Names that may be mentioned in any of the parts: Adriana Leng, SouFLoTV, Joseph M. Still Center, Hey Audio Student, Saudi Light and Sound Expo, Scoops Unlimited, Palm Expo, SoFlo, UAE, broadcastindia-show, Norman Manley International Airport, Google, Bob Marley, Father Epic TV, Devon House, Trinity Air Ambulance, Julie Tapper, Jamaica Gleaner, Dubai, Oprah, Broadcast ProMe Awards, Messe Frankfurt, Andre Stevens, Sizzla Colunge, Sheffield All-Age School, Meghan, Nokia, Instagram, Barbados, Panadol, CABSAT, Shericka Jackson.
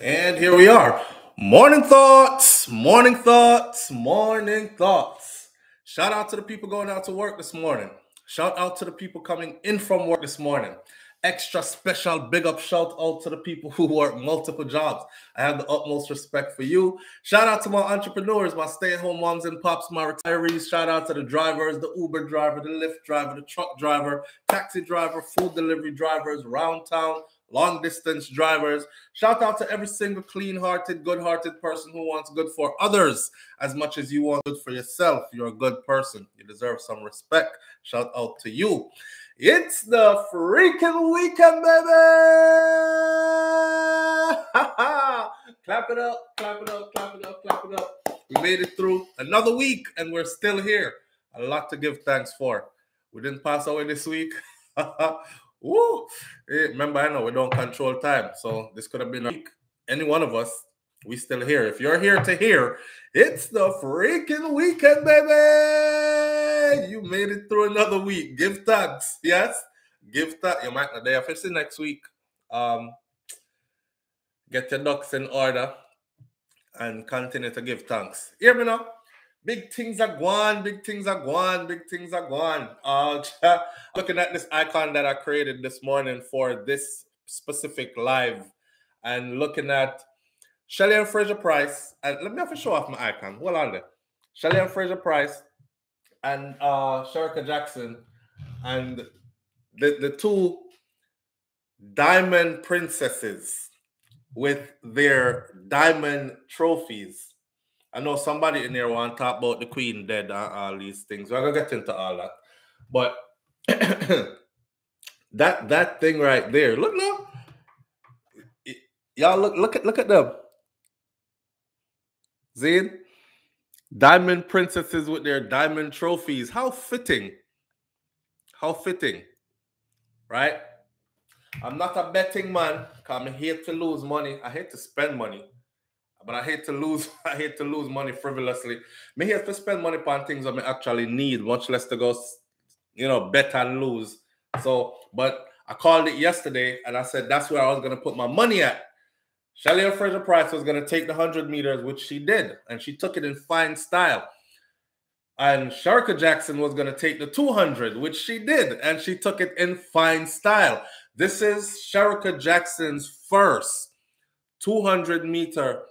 And here we are. Morning thoughts, morning thoughts, morning thoughts. Shout out to the people going out to work this morning. Shout out to the people coming in from work this morning. Extra special big up shout out to the people who work multiple jobs. I have the utmost respect for you. Shout out to my entrepreneurs, my stay-at-home moms and pops, my retirees. Shout out to the drivers, the Uber driver, the Lyft driver, the truck driver, taxi driver, food delivery drivers, round town, long distance drivers. Shout out to every single clean-hearted, good-hearted person who wants good for others as much as you want good for yourself. You're a good person. You deserve some respect. Shout out to you. It's the freaking weekend, baby! Clap it up, clap it up, clap it up, clap it up. We made it through another week, and we're still here. A lot to give thanks for. We didn't pass away this week. Woo! Hey, remember, I know we don't control time, so this could have been a week. Any one of us, we still here. If you're here to hear, it's the freaking weekend, baby! You made it through another week. Give thanks, yes? Give thanks. You might not day off. It's the next week. Get your ducks in order and continue to give thanks. Hear me now? Big things are gone, big things are gone, big things are gone. Looking at this icon that I created this morning for this specific live and looking at Shelly-Ann Fraser-Pryce. And let me have to show off my icon. Well on there. Shelly-Ann Fraser-Pryce and Shericka Jackson and the two diamond princesses with their diamond trophies. I know somebody in there want to talk about the queen dead and all these things. We're going to get into all that. But that thing right there. Look now. Y'all look at them. See? Diamond princesses with their diamond trophies. How fitting. How fitting. Right? I'm not a betting man because I'm here to lose money. I hate to spend money. But I hate to lose money frivolously. Me here to spend money on things that I actually need, much less to go, you know, bet and lose. So, but I called it yesterday, and I said that's where I was going to put my money at. Shelly-Ann Fraser-Pryce was going to take the 100 meters, which she did, and she took it in fine style. And Shericka Jackson was going to take the 200, which she did, and she took it in fine style. This is Shericka Jackson's first 200-meter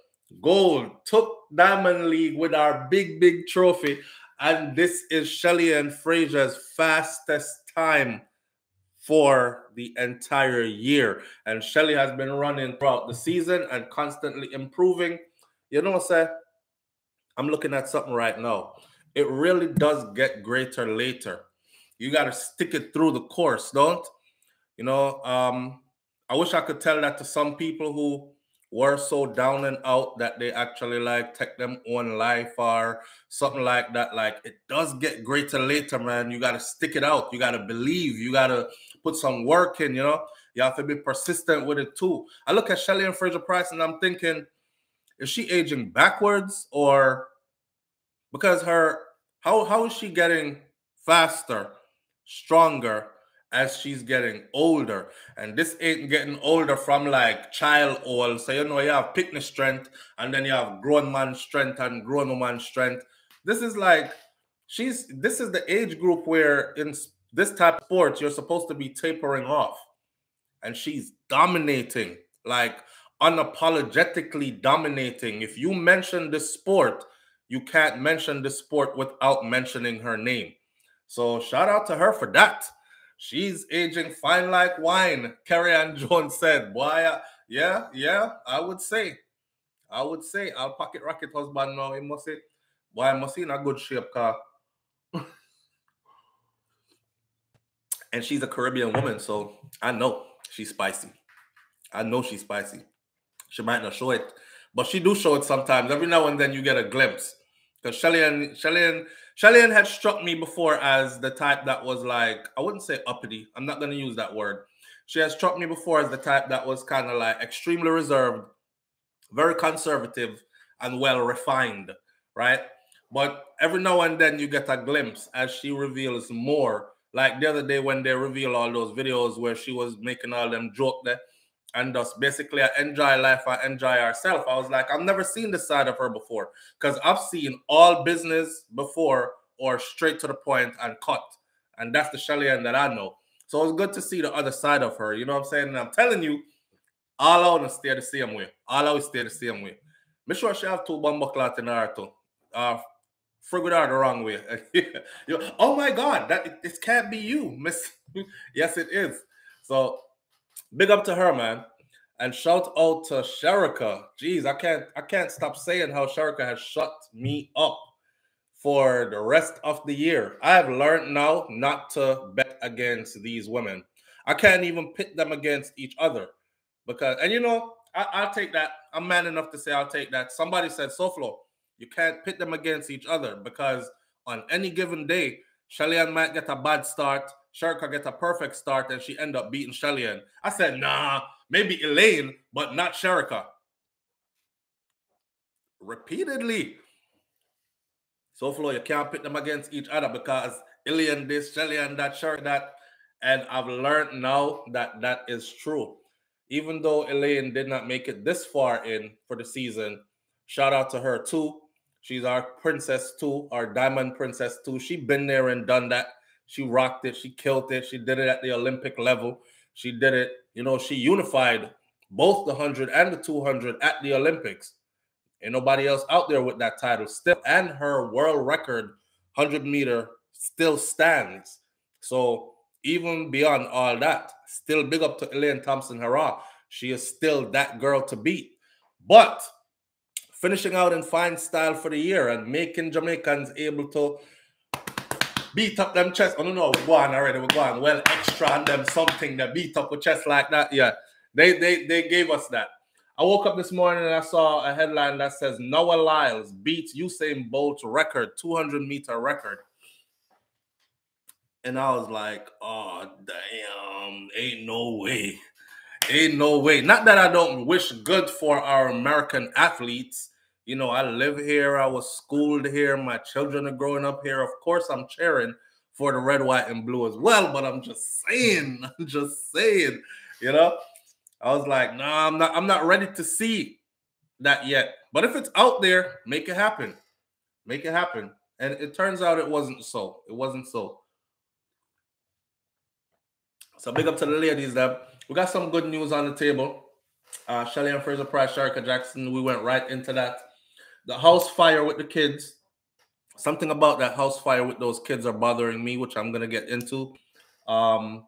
gold, took Diamond League with our big, big trophy. And this is Shelly-Ann Fraser's fastest time for the entire year. And Shelly has been running throughout the season and constantly improving. You know what I'm saying? I'm looking at something right now. It really does get greater later. You got to stick it through the course, don't? You know, I wish I could tell that to some people who were so down and out that they actually like take them own life or something like that. Like, it does get greater later, man. You got to stick it out. You got to believe. You got to put some work in, you know. You have to be persistent with it too. I look at Shelly-Ann Fraser-Pryce and I'm thinking, is she aging backwards? Or because her, how is she getting faster, stronger, as she's getting older? And this ain't getting older from like child old. So, you know, you have picnic strength and then you have grown man strength and grown woman strength. This is like, this is the age group where in this type of sports, you're supposed to be tapering off. And she's dominating, like unapologetically dominating. If you mention this sport, you can't mention this sport without mentioning her name. So shout out to her for that. She's aging fine like wine, Carrie Ann Jones said. Boy, yeah, I would say, I'll pocket rocket husband now. He must say, boy, I must be in a good shape, car. And she's a Caribbean woman, so I know she's spicy. I know she's spicy. She might not show it, but she do show it sometimes. Every now and then you get a glimpse. Because Shelly-Ann had struck me before as the type that was like, I wouldn't say uppity. I'm not going to use that word. She has struck me before as the type that was kind of like extremely reserved, very conservative, and well-refined, right? But every now and then you get a glimpse as she reveals more. Like the other day when they reveal all those videos where she was making all them jokes there, and just basically enjoy life and enjoy herself. I was like, I've never seen this side of her before, because I've seen all business before, or straight to the point and cut. And that's the Shelly-Ann that I know. So it's good to see the other side of her. You know what I'm saying? And I'm telling you, I'll always stay the same way. I'll always stay the same way. Make sure she have two bumbo clots in her too. Figured out the wrong way. Oh my God, that it can't be you, Miss. Yes, it is. So big up to her, man, and shout out to Shericka. Jeez, I can't stop saying how Shericka has shut me up for the rest of the year. I have learned now not to bet against these women. I can't even pit them against each other, because, and you know, I'll take that. I'm man enough to say I'll take that. Somebody said, SoFlo, you can't pit them against each other, because on any given day, Shelly-Ann might get a bad start, Shericka gets a perfect start, and she end up beating Shelly-Ann. I said, nah, maybe Elaine, but not Shericka. Repeatedly. SoFlo, you can't pit them against each other, because Elaine this, Shelly-Ann that, Shericka that. And I've learned now that that is true. Even though Elaine did not make it this far in for the season, shout out to her too. She's our princess too, our diamond princess too. She been there and done that. She rocked it. She killed it. She did it at the Olympic level. She did it. You know, she unified both the 100 and the 200 at the Olympics. Ain't nobody else out there with that title still. And her world record 100 meter still stands. So even beyond all that, still big up to Elaine Thompson-Herah. She is still that girl to beat. But finishing out in fine style for the year and making Jamaicans able to beat up them chest. Oh, no, we're going already. We're going well extra on them something that beat up a chest like that. Yeah, they gave us that. I woke up this morning and I saw a headline that says Noah Lyles beats Usain Bolt's record, 200-meter record. And I was like, oh, damn, ain't no way. Ain't no way. Not that I don't wish good for our American athletes. You know, I live here. I was schooled here. My children are growing up here. Of course, I'm cheering for the red, white, and blue as well. But I'm just saying. I'm just saying. You know? I was like, nah, I'm not ready to see that yet. But if it's out there, make it happen. Make it happen. And it turns out it wasn't so. It wasn't so. So big up to the ladies there. We got some good news on the table. Shelly-Ann Fraser-Pryce, Shericka Jackson, we went right into that. The house fire with the kids. Something about that house fire with those kids are bothering me, which I'm going to get into. I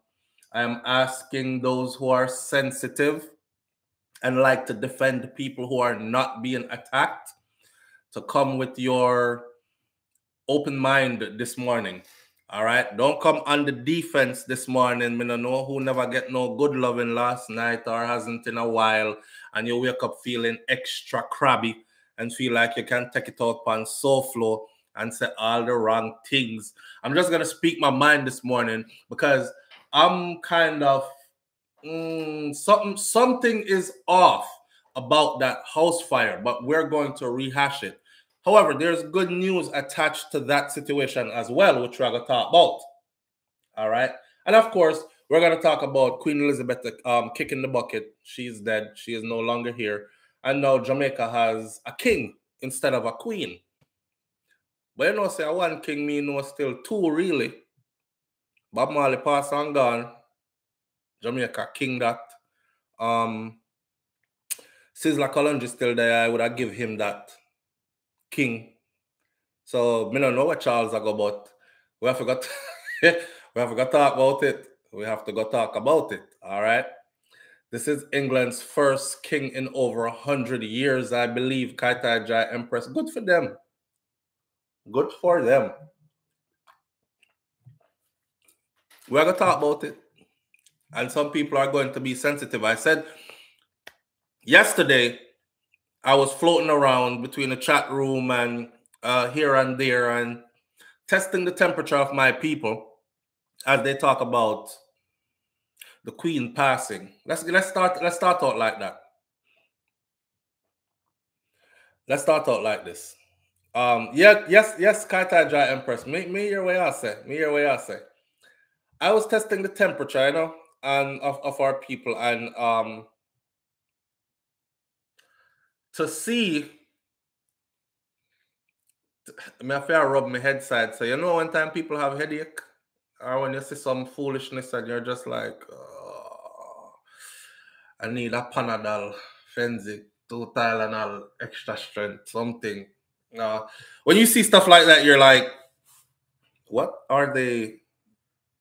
am asking those who are sensitive and like to defend people who are not being attacked to come with your open mind this morning. All right, don't come on the defense this morning. Me no know who never get no good loving last night or hasn't in a while, and you wake up feeling extra crabby and feel like you can't take it out on SoFlo and say all the wrong things. I'm just going to speak my mind this morning, because I'm kind of, something is off about that house fire, but we're going to rehash it. However, there's good news attached to that situation as well, which we're going to talk about. All right. And of course, we're going to talk about Queen Elizabeth kicking the bucket. She's dead. She is no longer here. And now Jamaica has a king instead of a queen. But you know, say one king mean no still two, really. Bob Marley passed and gone. Jamaica king that. Sizzla Colunge is still there. I would have give him that. King. So me don't know what Charles I go about. We have to go we have to go talk about it. We have to go talk about it. All right. This is England's first king in over 100 years, I believe. Kaita Jai Empress. Good for them. Good for them. We're gonna talk about it. And some people are going to be sensitive. I said yesterday. I was floating around between the chat room and here and there and testing the temperature of my people as they talk about the Queen passing. Let's start out like that. Let's start out like this. Yes, Kaita Jai Empress. Me your way I say. Me your way I say. I was testing the temperature, you know, and of our people, and to see. I feel rub my head side. So you know when time people have headache, or when you see some foolishness and you're just like, oh, I need a Panadol, Fenzik, 2 Tylenol, extra strength, something. When you see stuff like that, you're like, what are they?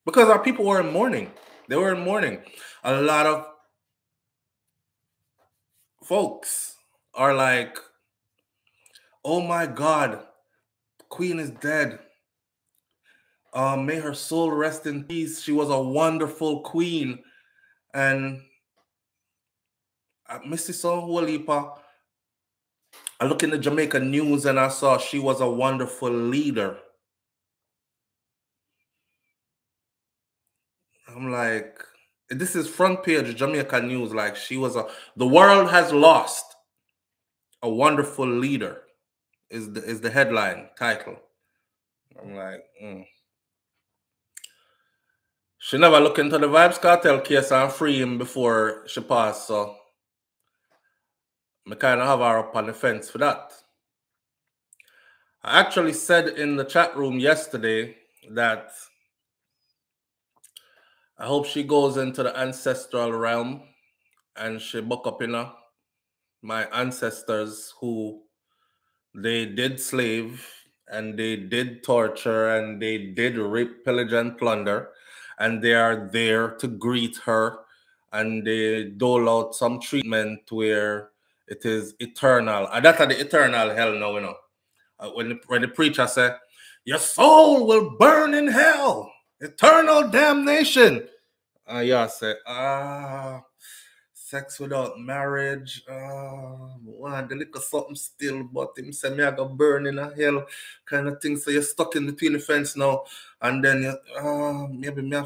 Because our people were in mourning. They were in mourning. A lot of folks are like, oh my God, Queen is dead. May her soul rest in peace. She was a wonderful queen. And I look in the Jamaica news and I saw she was a wonderful leader. I'm like, this is front page Jamaica news. Like she was the world has lost a wonderful leader is the headline title. I'm like, She never looked into the Vibes Cartel case and free him before she passed, so I kind of have her up on the fence for that. I actually said in the chat room yesterday that I hope she goes into the ancestral realm and she buck up in her. My ancestors who they did slave and they did torture and they did rape, pillage, and plunder. And they are there to greet her and they dole out some treatment where it is eternal. And that's the eternal hell now, you know. When the preacher said, your soul will burn in hell. Eternal damnation. Yeah, I say, sex without marriage. The little something still, but him say, me I go burn in a hell kind of thing. So you're stuck in between the fence now. And then you, maybe me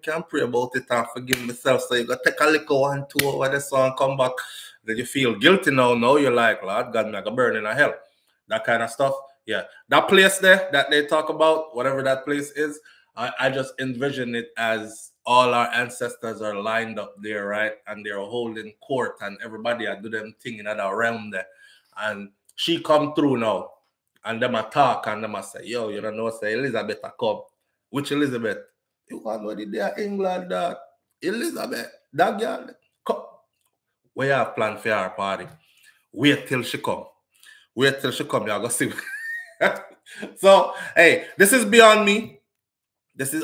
can pray about it and forgive myself. So you go take a little 1, 2 over the song, come back. Then you feel guilty now. Now you're like, Lord God, me I go burn in a hell. That kind of stuff. Yeah. That place there that they talk about, whatever that place is, I just envision it as all our ancestors are lined up there, right? And they're holding court and everybody are do them thing in that realm there. And she come through now. And them I talk and them I say, yo, you don't know, say Elizabeth I come. Which Elizabeth? You want what did there England that Elizabeth, that girl come. We have planned for our party. Wait till she come. Wait till she come, y'all go see. So hey, this is beyond me.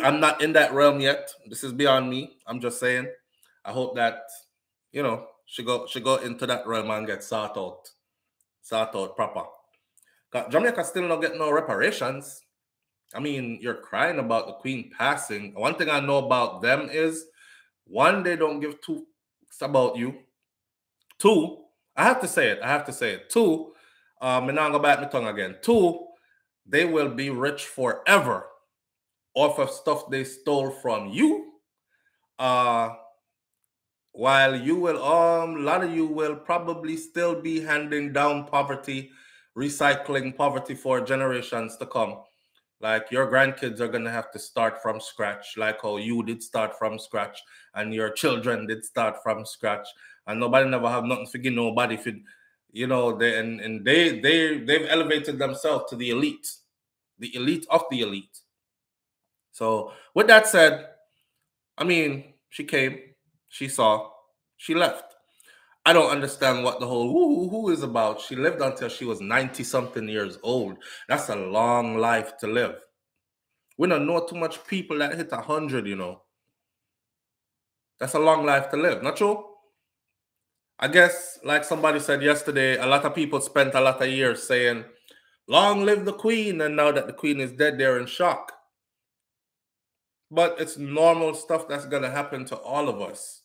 I'm not in that realm yet. This is beyond me. I'm just saying. I hope that, you know, she go into that realm and get sought out. Sought out proper. Jamaica still not get no reparations. I mean, you're crying about the Queen passing. One thing I know about them is, one, they don't give two fucks about you. Two, I have to say it. Two, I'm not gonna bite my tongue again. Two, they will be rich forever off of stuff they stole from you, while you will, a lot of you will probably still be handing down poverty, recycling poverty for generations to come. Like your grandkids are gonna have to start from scratch, like how you did start from scratch, and your children did start from scratch, and nobody never have nothing to give nobody. If it, you know, they've elevated themselves to the elite of the elite. So with that said, I mean, she came, she saw, she left. I don't understand what the whole who is about. She lived until she was 90-something years old. That's a long life to live. We don't know too much people that hit 100, you know. That's a long life to live, not true? I guess, like somebody said yesterday, a lot of people spent a lot of years saying, long live the Queen, and now that the Queen is dead, they're in shock. But it's normal stuff that's going to happen to all of us.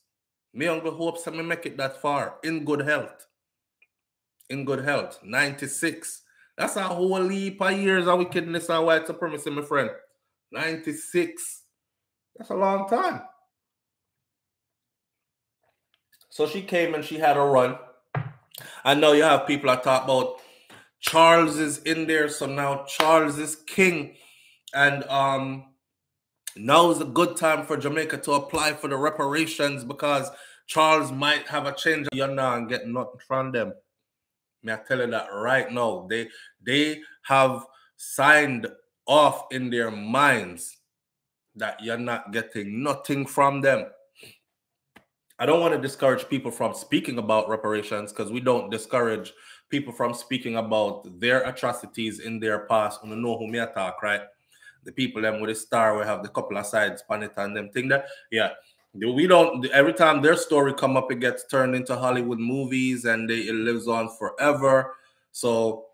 Me only hope that me make it that far in good health. In good health. 96. That's a whole heap of years of wickedness and white supremacy, my friend. 96. That's a long time. So she came and she had a run. I know you have people that talk about Charles is in there. So now Charles is king. And now is a good time for Jamaica to apply for the reparations because Charles might have a change. You're not getting nothing from them. Me, I tell you that right now. They have signed off in their minds that you're not getting nothing from them. I don't want to discourage people from speaking about reparations, because we don't discourage people from speaking about their atrocities in their past. You know who me attack, right? The people them with a star, we have the couple of sides on it and them thing that, yeah. We don't, every time their story come up, it gets turned into Hollywood movies and it lives on forever. So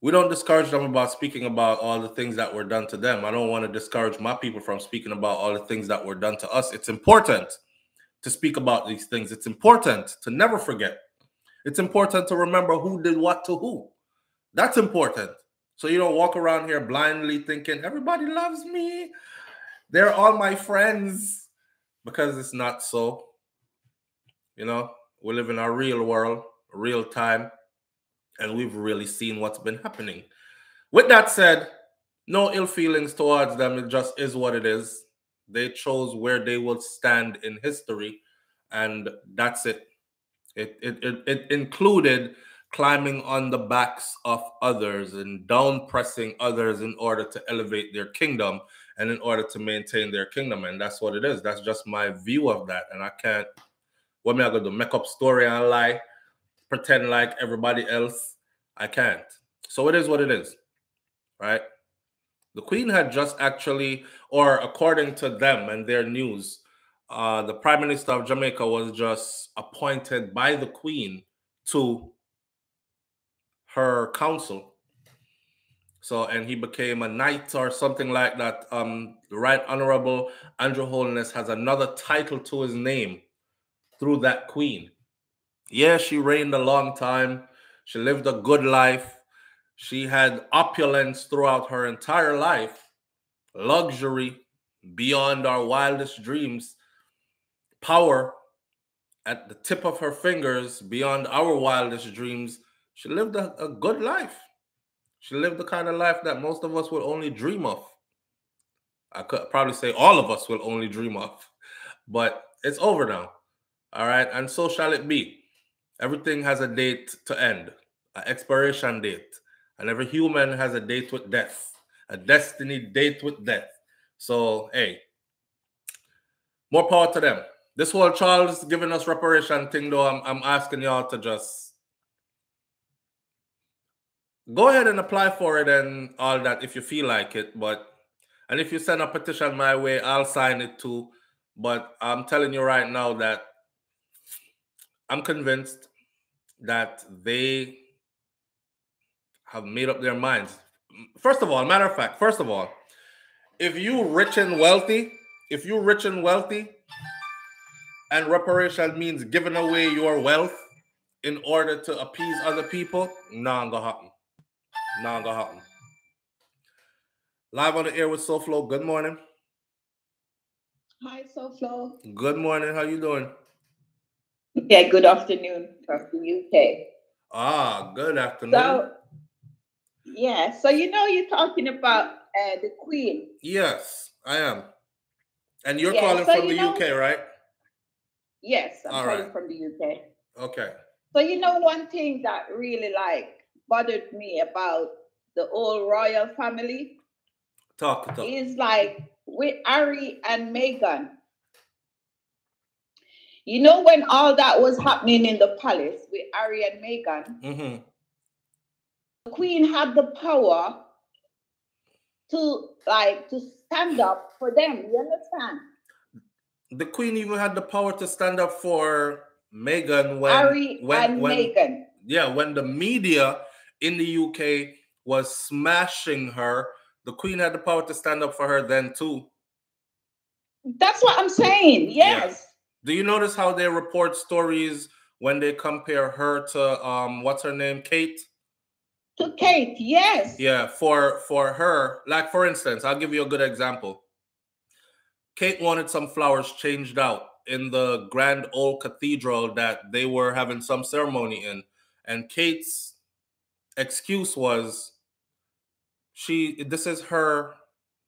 we don't discourage them about speaking about all the things that were done to them. I don't want to discourage my people from speaking about all the things that were done to us. It's important to speak about these things. It's important to never forget. It's important to remember who did what to who. That's important. So you don't walk around here blindly thinking, everybody loves me, they're all my friends, because it's not so. You know, we live in a real world, real time, and we've really seen what's been happening. With that said, no ill feelings towards them. It just is what it is. They chose where they will stand in history, and that's it. It included climbing on the backs of others and down-pressing others in order to elevate their kingdom and in order to maintain their kingdom. And that's what it is. That's just my view of that. And I can't, what am I going to do, make up story and lie, pretend like everybody else? I can't. So it is what it is, right? The Queen had just actually, or according to them and their news, the Prime Minister of Jamaica was just appointed by the Queen to her council. So, and he became a knight or something like that. The Right Honorable Andrew Holness has another title to his name through that Queen. Yeah, she reigned a long time. She lived a good life. She had opulence throughout her entire life, luxury beyond our wildest dreams, power at the tip of her fingers beyond our wildest dreams. She lived a good life. She lived the kind of life that most of us would only dream of. I could probably say all of us will only dream of, but it's over now. All right, and so shall it be. Everything has a date to end, an expiration date, and every human has a date with death, a destiny date with death. So, hey, more power to them. This whole Charles giving us reparation thing, though, I'm asking y'all to just go ahead and apply for it and all that if you feel like it. But, and if you send a petition my way, I'll sign it too. But I'm telling you right now that I'm convinced that they have made up their minds. First of all, matter of fact, first of all, if you rich and wealthy, if you rich and wealthy, and reparation means giving away your wealth in order to appease other people, nah, I'm gonna happen. Nah, I'm gonna happen. Live on the air with SoFlo. Good morning. Hi, SoFlo. Good morning. How you doing? Yeah, good afternoon from the UK. Ah, good afternoon. So, yeah, so you know you're talking about the Queen. Yes, I am. And you're calling so from the UK, right? Yes, I'm calling from the UK. Okay. So you know one thing that really like bothered me about the old royal family? Talk. Is like with Harry and Meghan. You know, when all that was happening in the palace with Harry and Meghan, the Queen had the power to, like, to stand up for them. You understand? The Queen even had the power to stand up for Meghan when Harry and Meghan. Yeah, when the media in the UK was smashing her, the Queen had the power to stand up for her then too. That's what I'm saying. Yes. Yeah. Do you notice how they report stories when they compare her to, what's her name, Kate? To Kate, yes. Yeah, for her. Like, for instance, I'll give you a good example. Kate wanted some flowers changed out in the grand old cathedral that they were having some ceremony in. And Kate's excuse was, this is her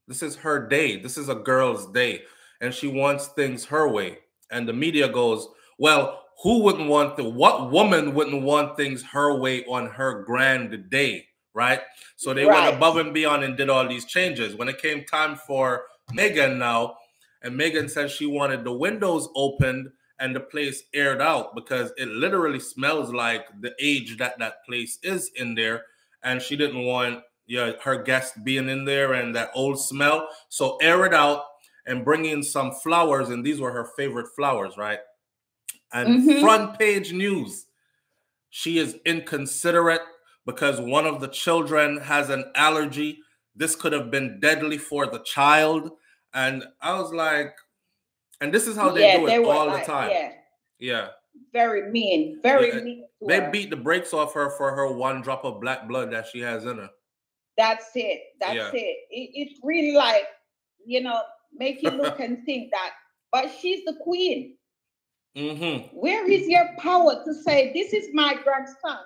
day. This is a girl's day. And she wants things her way. And the media goes, well, Who wouldn't want the, what woman wouldn't want things her way on her grand day, right? So they went above and beyond and did all these changes. When it came time for Meghan now, and Meghan said she wanted the windows opened and the place aired out because it literally smells like the age that that place is in there. And she didn't want her guests being in there and that old smell. So air it out and bring in some flowers. And these were her favorite flowers, right? And front page news, she is inconsiderate because one of the children has an allergy. This could have been deadly for the child. And I was like, and this is how they do it all the time. Yeah. Very mean. Very mean. They beat the brakes off her for her one drop of black blood that she has in her. That's it. That's it. It's really like, you know, make you look and think that. But she's the queen. Where is your power to say, this is my grandson?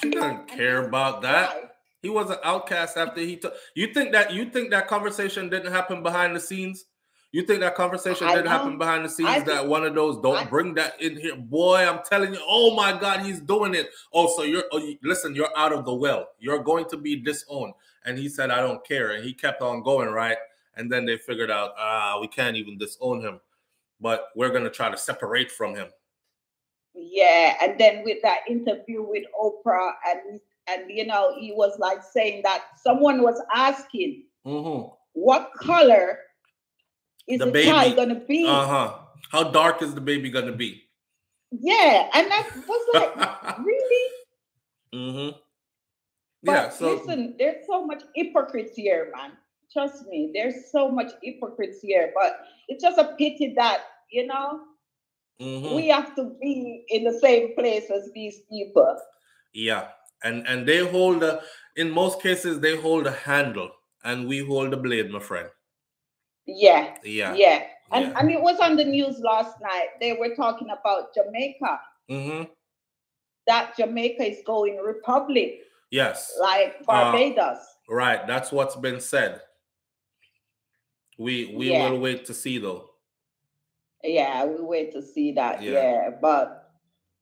She doesn't care about that. He was an outcast after he took. You think that conversation didn't happen behind the scenes? You think that conversation didn't happen behind the scenes? That one of those don't bring that in here, boy. I'm telling you. Oh my God, he's doing it. Oh, so you're listen. You're out of the well. You're going to be disowned. And he said, I don't care. And he kept on going, right? And then they figured out, we can't even disown him, but we're gonna try to separate from him. Yeah, and then with that interview with Oprah, and you know, he was like saying that someone was asking, what color is the baby child gonna be? How dark is the baby gonna be? Yeah, and that was like, really? But yeah, so listen, there's so much hypocrisy here, man. Trust me, there's so much hypocrisy here, but it's just a pity that, you know, we have to be in the same place as these people. Yeah, and they hold, in most cases, they hold a handle, and we hold a blade, my friend. Yeah, yeah, yeah. And, and it was on the news last night. They were talking about Jamaica. That Jamaica is going republic. Yes. Like Barbados. Right, that's what's been said. We will wait to see though. Yeah, we wait to see that. Yeah. But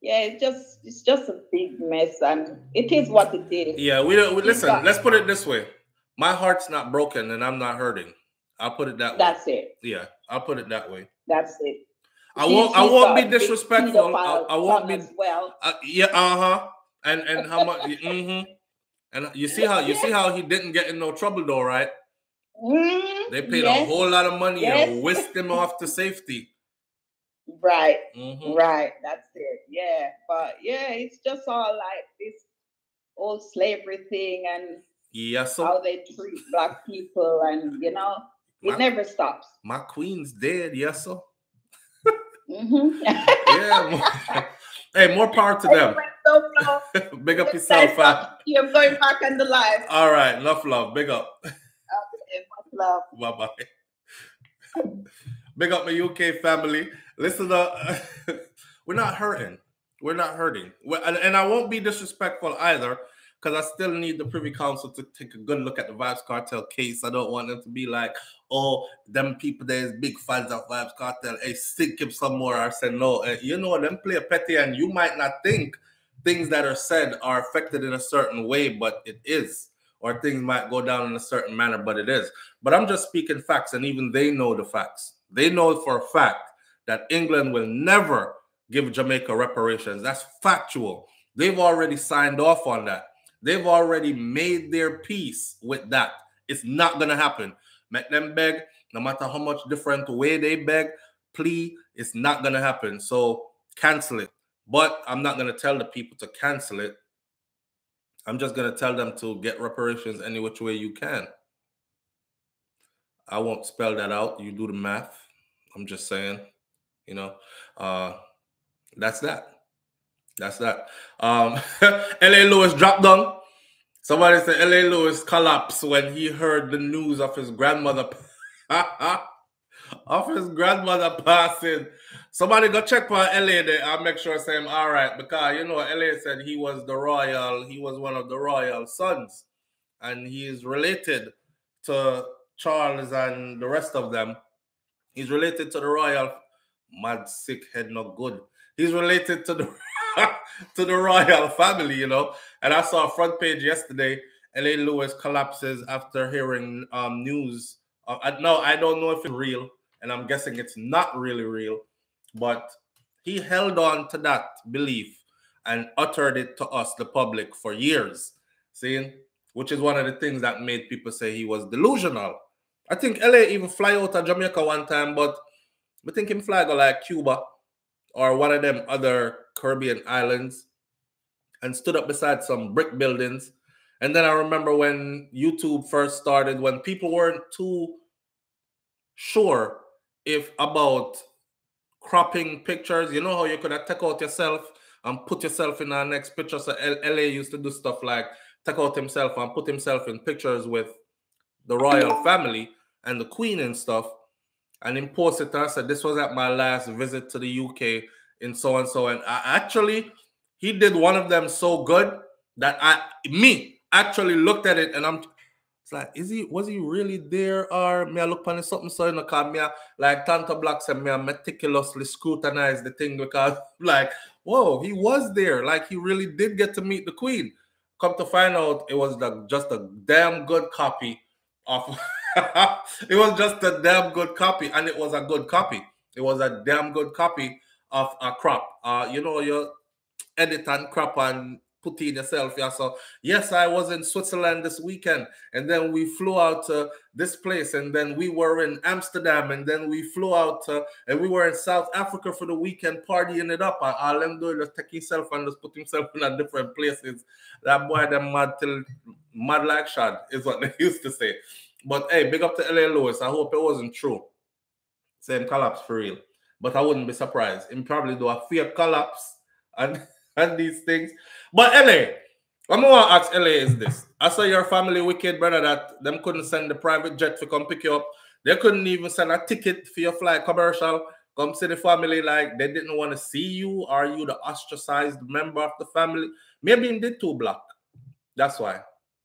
yeah, it's just a big mess, and it is what it is. Yeah, we don't listen. Let's put it this way: my heart's not broken, and I'm not hurting. I'll put it that way. That's it. Yeah, I'll put it that way. That's it. I won't be disrespectful. I won't be And how much? And you see how he didn't get in no trouble though, right? They paid a whole lot of money and whisked him off to safety. Right, right. That's it. Yeah, but yeah, it's just all like this old slavery thing and how they treat black people, and you know, it never stops. My queen's dead, yeah. Hey, more power to them. Big up yourself. You're going back on the live. All right, enough love. Big up. Okay, much love. Bye bye. Big up my UK family. Listen up. We're not hurting. We're not hurting. And I won't be disrespectful either, because I still need the Privy Council to take a good look at the Vibes Cartel case. I don't want them to be like, oh, them people there is big fans of Vibes Cartel. Hey, stick him somewhere. I said, no. You know, them play a petty, and you might not think things that are said are affected in a certain way, but it is. Or things might go down in a certain manner, but it is. But I'm just speaking facts, and even they know the facts. They know for a fact that England will never give Jamaica reparations. That's factual. They've already signed off on that. They've already made their peace with that. It's not going to happen. Make them beg, no matter how much different way they beg, plea, it's not going to happen. So cancel it. But I'm not going to tell the people to cancel it. I'm just going to tell them to get reparations any which way you can. I won't spell that out. You do the math. I'm just saying, you know, that's that. That's that. L.A. Lewis dropped down. Somebody said L.A. Lewis collapsed when he heard the news of his grandmother passing. Somebody go check for L.A. there. I'll make sure I say I'm all right, because, you know, L.A. said he was the royal. He was one of the royal sons, and he is related to Charles and the rest of them. He's related to the royal. Mad sick head, not good. He's related to the to the royal family, you know. And I saw a front page yesterday. L.A. Lewis collapses after hearing news. No, I don't know if it's real, and I'm guessing it's not really real. But he held on to that belief and uttered it to us, the public, for years. See, which is one of the things that made people say he was delusional. I think L.A. even fly out of Jamaica one time, but we think him fly go like Cuba or one of them other Caribbean islands and stood up beside some brick buildings. And then I remember when YouTube first started, when people weren't too sure if about cropping pictures, you know how you could take out yourself and put yourself in our next picture. So L.A. used to do stuff like take out himself and put himself in pictures with the royal family and the queen and stuff. And in post it, I said, this was at my last visit to the UK in so-and-so. And I actually, he did one of them so good that me actually looked at it and it's like, was he really there? Or may I look upon something so in the car? Me, like Tanta Black said, me I meticulously scrutinized the thing because like, whoa, he was there. Like he really did get to meet the queen. Come to find out, it was just a damn good copy of it was just a damn good copy, and it was a good copy. It was a damn good copy of a crop. You know, you edit and crop and put in yourself. Yeah, so yes, I was in Switzerland this weekend, and then we flew out to this place, and then we were in Amsterdam, and then we flew out and we were in South Africa for the weekend, partying it up. All them do just take himself and just put himself in a different places. That boy, them mad till mad like shad is what they used to say. But hey, big up to L.A. Lewis. I hope it wasn't true. Same collapse for real. But I wouldn't be surprised. Him probably do a fear collapse and these things. But L.A., I'm going to ask L.A. is this. I saw your family wicked, brother, that them couldn't send the private jet to come pick you up. They couldn't even send a ticket for your flight commercial. Come see the family like they didn't want to see you. Are you the ostracized member of the family? Maybe him did too black. That's why.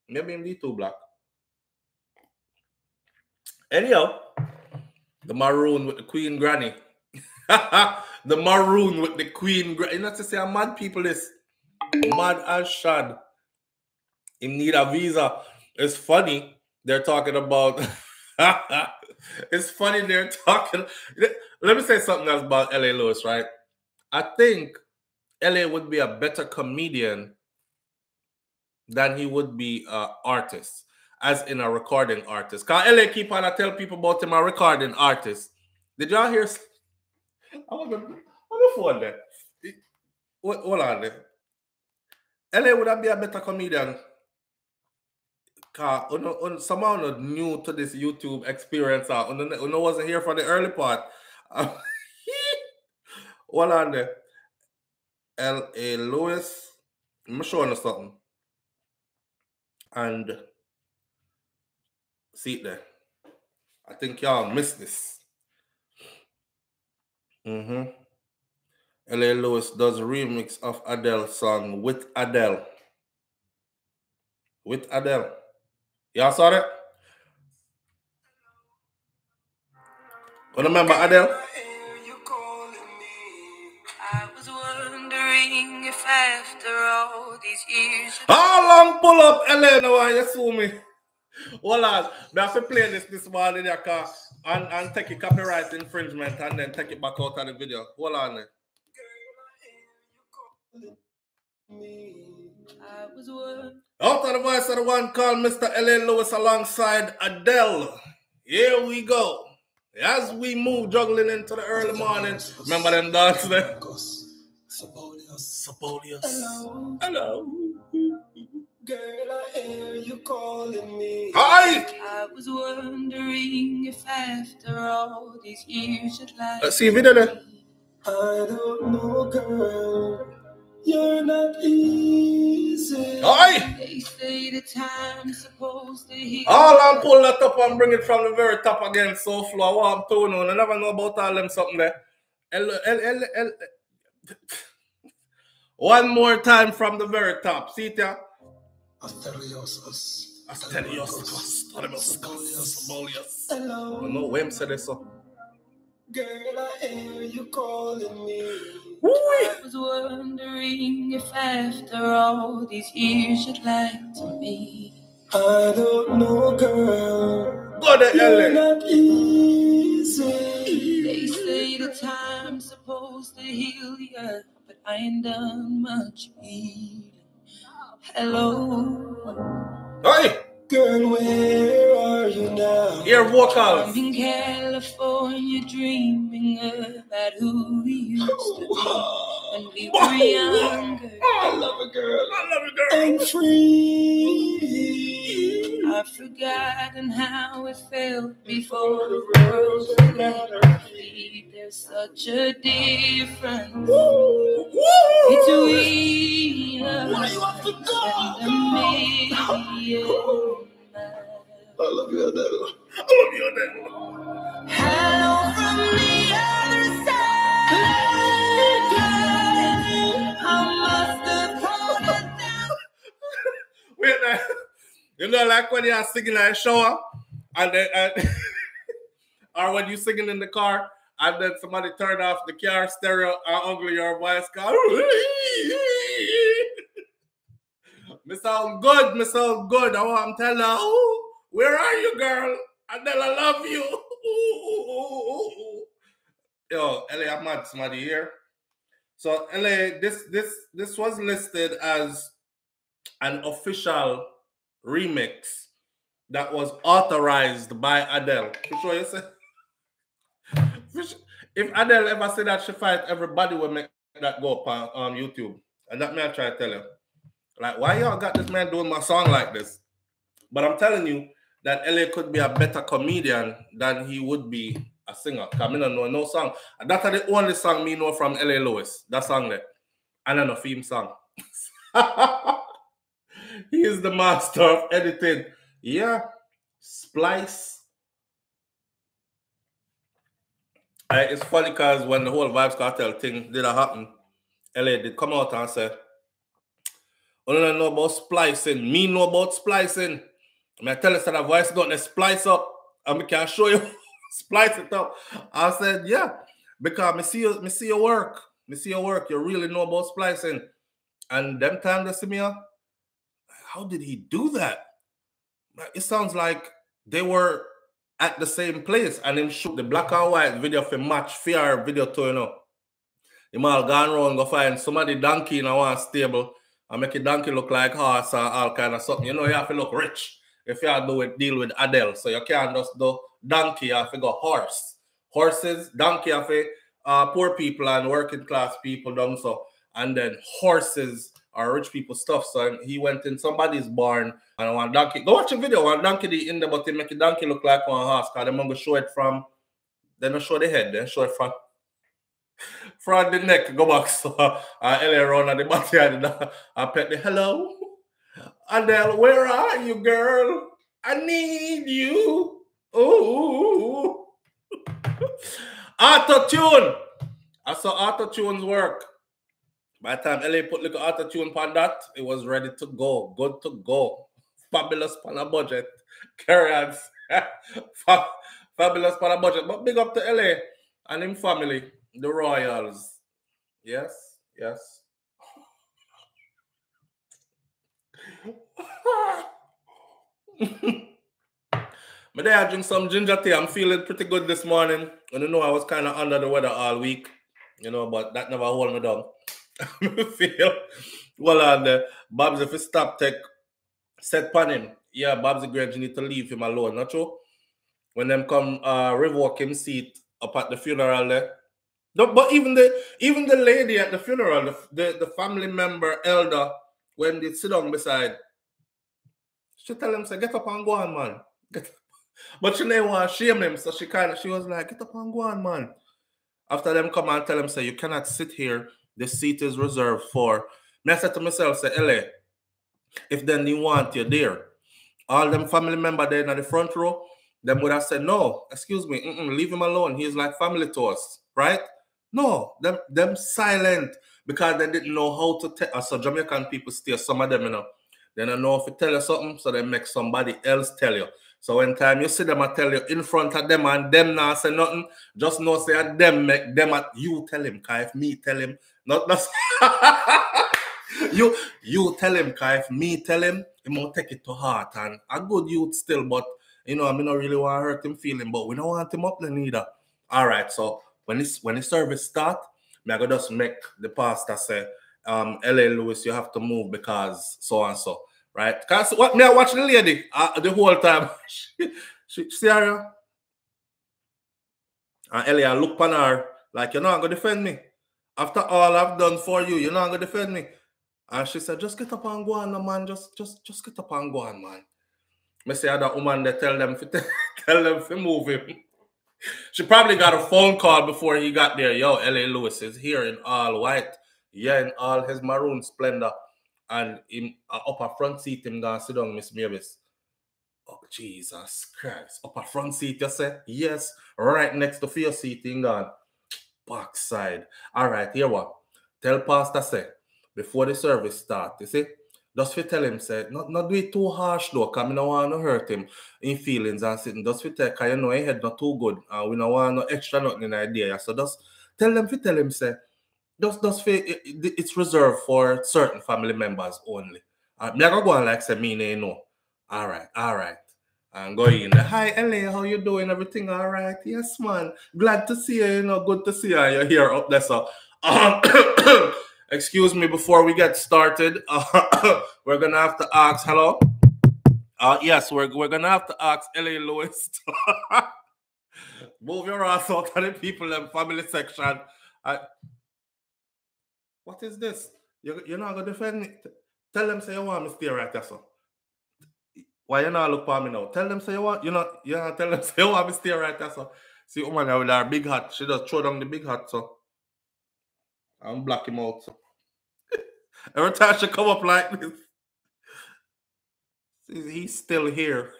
Maybe him did too black. Anyhow, the maroon with the queen granny. The maroon with the queen granny. You know to say a mad people is mad as shad. Him need a visa. It's funny they're talking about. It's funny they're talking. Let me say something else about L.A. Lewis, right? I think L.A. would be a better comedian than he would be an artist. As in a recording artist. Because L.A. keep on, I tell people about him, a recording artist. Did y'all hear? I'm on the phone there. Hold on there. L.A. would have been a better comedian. Because someone was new to this YouTube experience. I wasn't here for the early part. Hold on there. L.A. Lewis. I'm showing you something. And... see it there. I think y'all missed this. L.A. Lewis does a remix of Adele's song with Adele. With Adele. Y'all saw that? Remember Adele? If after all these years. How long pull up L.A. now? You sue me. Well, lads, we have to play this morning and take a copyright infringement and then take it back out of the video. Hold on. Out of the voice of the one called Mr. L.A. Lewis alongside Adele. Here we go. As we move juggling into the early morning, remember them dances there? Hello. Hello. Girl, I hear you calling me. Hi. I was wondering if after all these years you'd like. Let's see a video there. I don't know, girl. You're not easy. Hi. They say the time's supposed to heal. All I'll pull that up and bring it from the very top again. So flow, I'm too known. I never know about all them something there. One more time from the very top. See it there? Asterios. Hello. No, wham said this. Girl, I hear you calling me. Woo! I was wondering if after all these years you'd like to be. I don't know, girl. Go to LA. Not easy. They say the time's supposed to heal you, but I ain't done much healing. Hello. Hey! Girl, where are you now? Here, walk out. I'm in California dreaming about who we used to be when we were younger. I love a girl. I love a girl. I'm free. I've forgotten how it felt before the world left me. There's such a difference between us and me. I love you, Adele. I love you, Adele. Hello from the other side. I must have thrown it down. Wait, now. You know, like when you are singing at a show, and or when you singing in the car, and then somebody turn off the car stereo, and uncle your voice car. Me sound good, me sound good. Oh, I'm telling you. Where are you, girl? Adele, I love you. Yo, L.A., I'm not somebody here. So, L.A., this was listed as an official remix that was authorized by Adele. For sure, you say? If Adele ever said that she fight, everybody will make that go up on YouTube. And that man try to tell you. Like, why y'all got this man doing my song like this? But I'm telling you, that L.A. could be a better comedian than he would be a singer. Because I don't know no song. And that's the only song me know from L.A. Lewis. That song there. And then a theme song. He is the master of editing. Yeah. Splice. It's funny because when the whole Vibes Cartel thing did happen, L.A. did come out and say, I don't know about splicing. Me know about splicing. I tell us that a voice got to splice up. And I can show you. Splice it up. I said, yeah. Because I see your work. I see your work. You really know about splicing. And them time they see me, how did he do that? It sounds like they were at the same place. And him shoot the black and white video for match fear video to, you know. Him all gone around go find somebody donkey in one stable. And make a donkey look like horse or all kind of something. You know, you have to look rich. If you do it, deal with Adele. So you can't just do donkey, you have to go horse. Horses, donkey, you have to, poor people and working class people done so. And then horses are rich people stuff. So he went in somebody's barn and one donkey. Go watch a video. One donkey in there, but they make a donkey look like one horse. Because they're going to show it from, they don't show the head, they show it from the neck. Go back. So L.A. run at the body and I pet the hello. Adele, where are you, girl? I need you. Oh, auto-tune. I saw auto-tune's work. By the time L.A. put little auto-tune on that, it was ready to go. Good to go. Fabulous on a budget. Carrie Ann. Fabulous on a budget. But big up to L.A. and him family, the Royals. Yes, yes. But I drink some ginger tea. I'm feeling pretty good this morning. And you know, I was kind of under the weather all week, you know, but that never hold me down. I feel well on the Bob's. If you stop, take set pan him. Yeah, Bob's a great, you need to leave him alone, not true? When them come revoke him seat up at the funeral there. No, but even the lady at the funeral, the family member elder, when they sit down beside, she tell him, say, get up and go on, man. Get up. But she didn't want to shame him, so she was like, get up and go on, man. After them come and tell him, say, you cannot sit here. The seat is reserved for. And I said to myself, say, L.A., if then they want you there, all them family members there in the front row, them would have said, no, excuse me, leave him alone. He's like family to us, right? No, them silent. Because they didn't know how to tell us. So Jamaican people steal some of them, you know. They don't know if you tell you something, so they make somebody else tell you. So when time you see them, I tell you in front of them and them now say nothing, just know say at them, make them at you tell him, Kai, if me tell him, not that's you tell him, Kai, if me tell him, he won't take it to heart. And a good youth still, but you know, I mean, I really want to hurt him feeling, but we don't want him up then either. All right, so when the service start, I go just make the pastor say, L.A. Lewis, you have to move because so-and-so. Right? Because what, me I watch the lady the whole time. She see her. And Ellie, I look on her like, you're not going to defend me. After all I've done for you, you're not going to defend me. And she said, just get up and go on, man. Just get up and go on, man. Me say, that woman, they tell them to move him. She probably got a phone call before he got there. Yo, L.A. Lewis is here in all white. Yeah, in all his maroon splendor. And in upper front seat, him down, sit down, Miss Mavis. Oh, Jesus Christ. Upper front seat, you say? Yes. Right next to your seat, him down. Backside. All right, here what? Tell pastor, say, before the service start, you see? Just for tell him, say, not do it too harsh, though, because I don't want to hurt him in feelings and sitting. Just for tell, because you know, his head not too good, and we don't want no extra nothing in our day. So just tell them, for tell him, say, Those it's reserved for certain family members only. I'm not going to like say, me, they know. All right, all right. I'm going in. Hi, L.A., how you doing? Everything all right? Yes, man. Glad to see you. You know, good to see you. You're here up there. So, excuse me, before we get started, we're going to have to ask, hello? Yes, we're going to have to ask L.A. Lewis. Move your ass out of the people in the family section. What is this? You're not going to defend me. Tell them, say, you want me to stay right there, so. Why you not look for me now? Tell them, say, you want, tell them, say, you want me to stay right there, so. See, woman with her big hat, she just throw down the big hat, so. And block him out, so. Every time she come up like this, he's still here.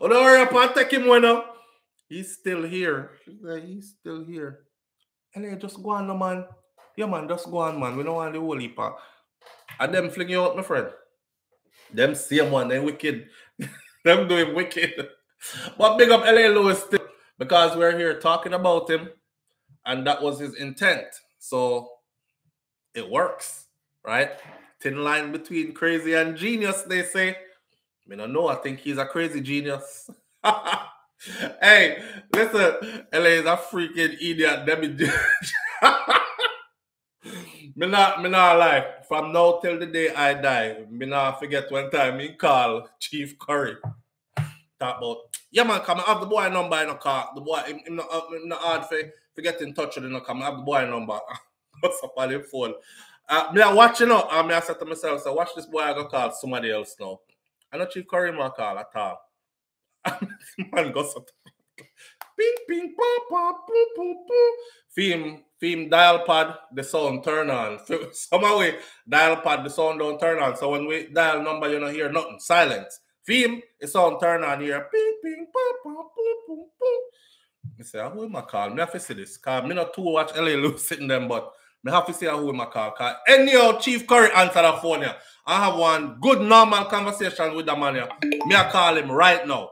Oh, don't worry, I'll take him one now. He's still here. He's still here. And then just go on, man. Yeah, man, just go on, man. We don't want the whole heap. And them fling you out, my friend. Them same one, they wicked. Them doing wicked. But big up L.A. Lewis still, because we're here talking about him. And that was his intent. So it works, right? Thin line between crazy and genius, they say. I don't know. I think he's a crazy genius. Hey, listen. L.A. is a freaking idiot. Let me do it. Me not lie. From now till the day I die, me not forget one time me call Chief Curry. Talk about, yeah man, come have the boy number in the car. The boy, him not hard for get in touch with him, come have the boy number. What's up on the phone? Me I watch it now, and me I said to myself, so watch this boy, I go call somebody else now. I know Chief Curry man call at all. Man goes up. Ping, ping, pa, pa, poo, poo, poo. Film dial pad, the sound turn on. Somehow we dial pad, the sound don't turn on. So when we dial number, you don't hear nothing. Silence. Film, the sound turn on here. Ping, ping, pa, pa, poo, poo, poo. I say, who am I calling? I have to see this. Because I not too watch L.A. Lewis sitting there, but I have to see who am I calling. Because any old Chief Curry answer the phone here. I have one good normal conversation with the man here. I call him right now.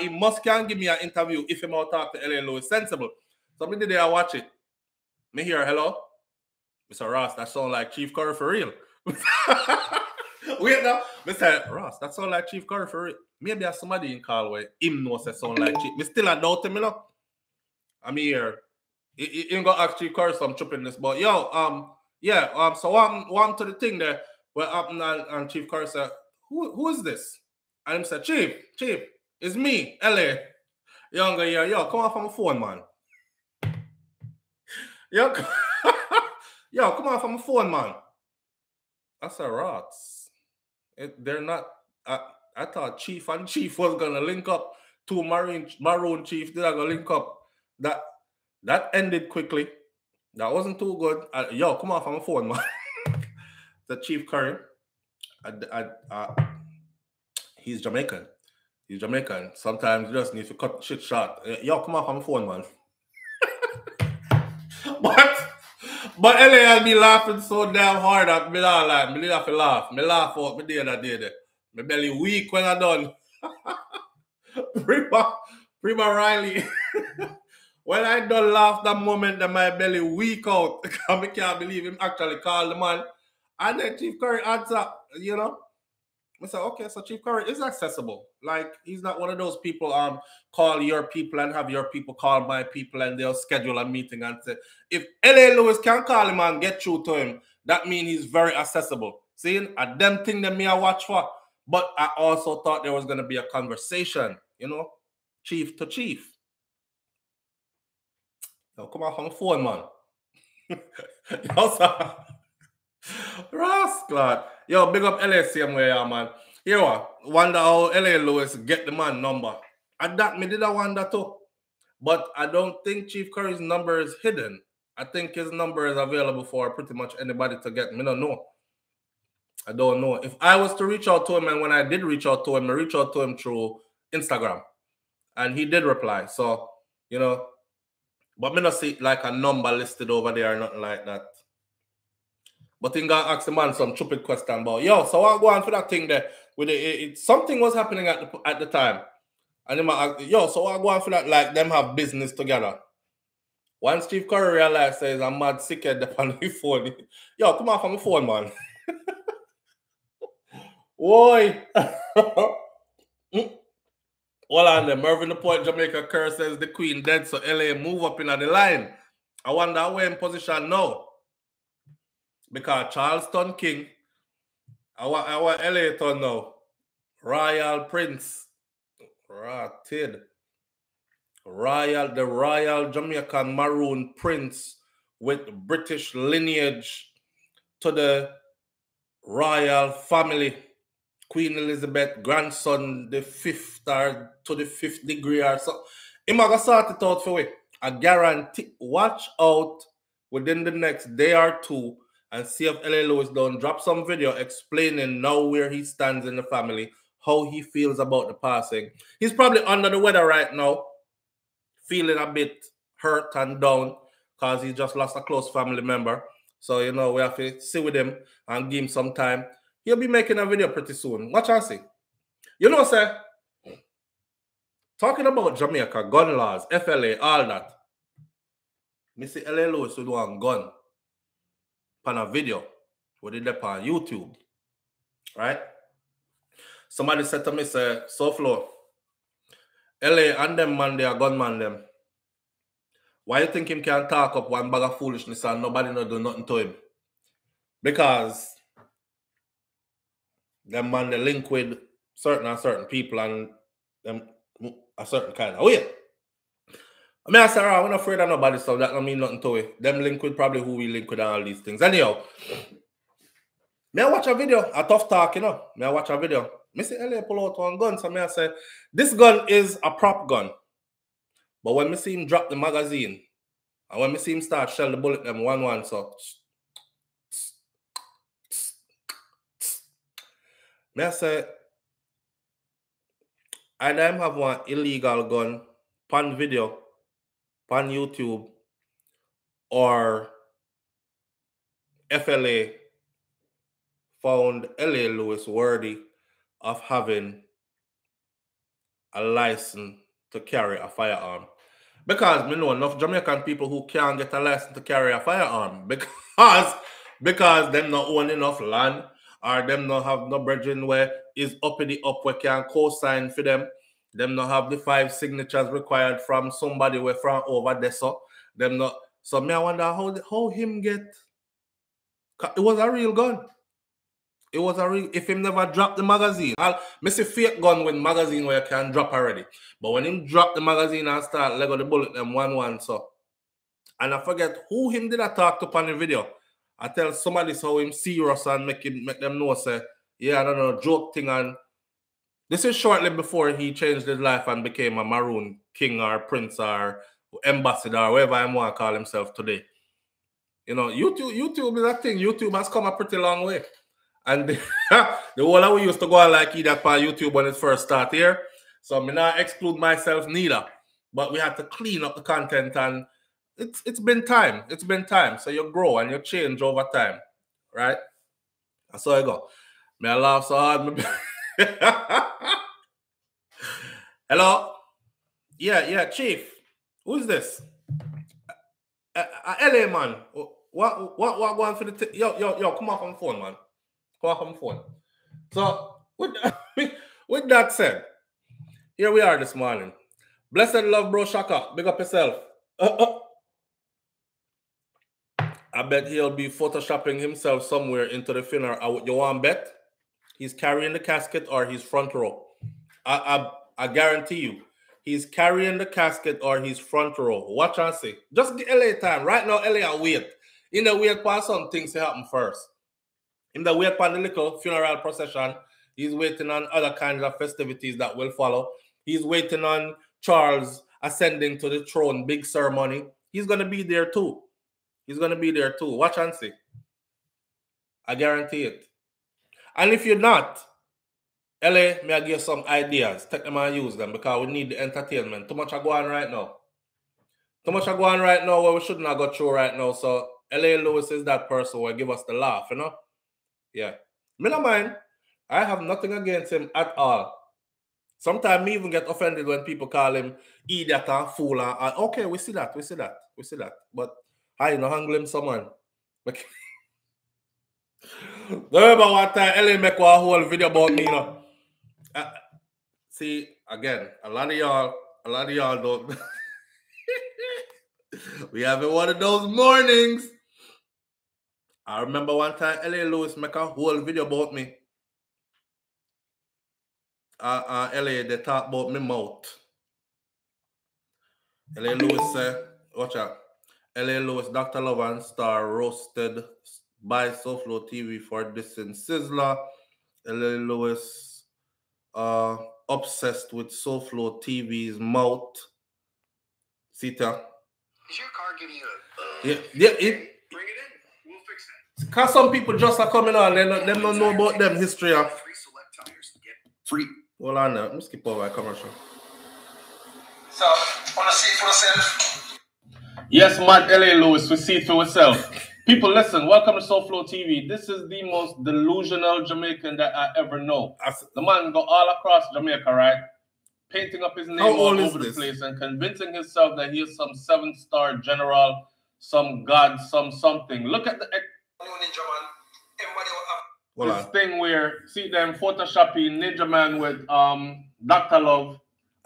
He must can give me an interview if he might talk to L.A. Lewis sensible. So me did I watch it. Me hear hello, Mr. Ross. That sound like Chief Curry for real. Wait now, Mr. Ross. That sound like Chief Curry for real. Maybe there's somebody in Callaway. Him knows that sound like Chief. Me still a doubt him, you know. I'm here. He ain't gonna ask Chief Curry some trippiness, but yo, yeah, so one to the thing there. What happened? And Chief Curry said, "Who is this?" And him said, "Chief." It's me, L.A. Younger, yeah, yo, come off on my phone, man. Yo, yo, come off on my phone, man. That's a rots. They're not. I thought Chief and Chief was gonna link up. Two Maroon Chief did I go link up? That ended quickly. That wasn't too good. Yo, come off on my phone, man. The Chief Curry. He's Jamaican. He's Jamaican. Sometimes you just need to cut shit short. Yo, come off on my phone, man. But L.A. had me laughing so damn hard at me. I didn't have to laugh. Me laugh out my day that day. My belly weak when I done. Prima Riley. When I don't laugh that moment, that my belly weak out. I can't believe him actually called the man. And then Chief Curry answered, you know. I said, okay, so Chief Curry is accessible. Like, he's not one of those people, call your people and have your people call my people and they'll schedule a meeting and say, if L.A. Lewis can call him and get through to him, that means he's very accessible. See, a damn thing that me I watch for. But I also thought there was going to be a conversation, you know, chief to chief. Yo, come off on the phone, man. Yo, sir. Rascal. Yo, big up L.A. same way, man. You know, wonder how L.A. Lewis get the man number. And that me did I wonder too. But I don't think Chief Curry's number is hidden. I think his number is available for pretty much anybody to get. Me don't know. I don't know. If I was to reach out to him, and when I did reach out to him, I reached out to him through Instagram. And he did reply. So, you know, but me not see like a number listed over there or nothing like that. But I'm going to ask the man some stupid question about, yo, so I'll go on for that thing there. With it, something was happening at the time. And then I ask, yo, so I'll go on for that, like, them have business together. Once Chief Curry realized, says, I'm mad sick at the on the phone. Yo, come off on the phone, man. Oi. Hold on there. Mervyn the Point, Jamaica, Curry says the Queen dead, so L.A. move up in the line. I wonder where in position now. Because Charleston King, our LA turn now, Royal Prince, Ratted, Royal, the Royal Jamaican Maroon Prince with British lineage to the Royal Family, Queen Elizabeth, grandson, the fifth or to the fifth degree or so. I'm going to sort it out for you. I guarantee, watch out within the next day or two. And see if L.A. Lewis don't drop some video explaining now where he stands in the family, how he feels about the passing. He's probably under the weather right now, feeling a bit hurt and down because he just lost a close family member. So, you know, we have to sit with him and give him some time. He'll be making a video pretty soon. Watch and see. You know, sir, talking about Jamaica, gun laws, FLA, all that, Missy L.A. Lewis would want gun. On a video we did that on YouTube, right? Somebody said to me, say, SouFlo, LA and them man, they are gunman them. Why you think him can talk up one bag of foolishness and nobody no do nothing to him? Because them man, they link with certain and certain people and them a certain kind of way. I mean, I said, I'm not afraid of nobody, so that don't mean nothing to it. Them link with probably who we link with and all these things. Anyhow, may I watch a video? A tough talk, you know. May I watch a video? Missy L.A. pull out one gun, so may I say, this gun is a prop gun. But when I see him drop the magazine, and when I see him start shell the bullet, them one, so. May I say, I them have one illegal gun, pan video, on YouTube or FLA found L.A. Lewis worthy of having a license to carry a firearm. Because me know enough Jamaican people who can't get a license to carry a firearm because them not own enough land or them not have no brethren where is up in the up where can co-sign for them. Them not have the 5 signatures required from somebody where from over there, so them not. So me, I wonder how him get. It was a real gun. It was a real. If him never dropped the magazine, I'll miss a fake gun with magazine where you can drop already. But when him drop the magazine and start Lego the bullet them one, so. And I forget who him did I talk to upon the video. I tell somebody so him serious and make them know say yeah I don't know joke thing and. This is shortly before he changed his life and became a Maroon King or Prince or Ambassador or whatever I want to call himself today. You know, YouTube is that thing. YouTube has come a pretty long way. And the whole that we used to go on like that for YouTube when it first started here. So I may not exclude myself neither. But we had to clean up the content and it's been time. It's been time. So you grow and you change over time. Right? That's how I go. May I laugh so hard. Hello? Yeah, Chief. Who's this? L.A. man. What going for the... Yo, come off on the phone, man. Come off on the phone. So, with that said, here we are this morning. Blessed love, bro, Shaka. Big up yourself. I bet he'll be photoshopping himself somewhere into the funeral. You want to bet? He's carrying the casket or he's front row. I guarantee you. He's carrying the casket or he's front row. Watch and see. Just get LA time. Right now, LA are weird. In the weird part, some things happen first. In the weird part, the little funeral procession, he's waiting on other kinds of festivities that will follow. He's waiting on Charles ascending to the throne, big ceremony. He's going to be there too. He's going to be there too. Watch and see. I guarantee it. And if you're not, LA, may I give you some ideas. Take them and use them because we need the entertainment. Too much are going on right now. Too much are going on right now where we shouldn't have got through right now. So L.A. Lewis is that person who will give us the laugh, you know? Yeah. Me no mind. I have nothing against him at all. Sometimes me even get offended when people call him idiot and fool. And okay, we see that. We see that. We see that. But I no hang him someone. Okay. Remember one time L.A. make a whole video about me, you know? See, again, a lot of y'all don't. We having one of those mornings. I remember one time L.A. Lewis make a whole video about me. L.A., they talk about me mouth. L.A. Lewis said, watch out. L.A. Lewis, Dr. Lovan Star roasted by SouFLoTV for dissing Sizzler. L.A. Lewis obsessed with SouFLoTV's mouth. Sita. Is your car giving you a bring it in. We'll fix that. Because some people just are coming on. They don't know about them history. Of... Free select tires to get free. Hold on now. Let me skip over a commercial. So, want to see it for yourself? Yes, man, L.A. Lewis, we see it for yourself. People, listen, welcome to SouFLoTV. This is the most delusional Jamaican that I ever know. The man go all across Jamaica, right? Painting up his name all over the place and convincing himself that he is some seven-star general, some god, some something. Look at the... This thing where, see them photoshopping Ninja Man with Dr. Love.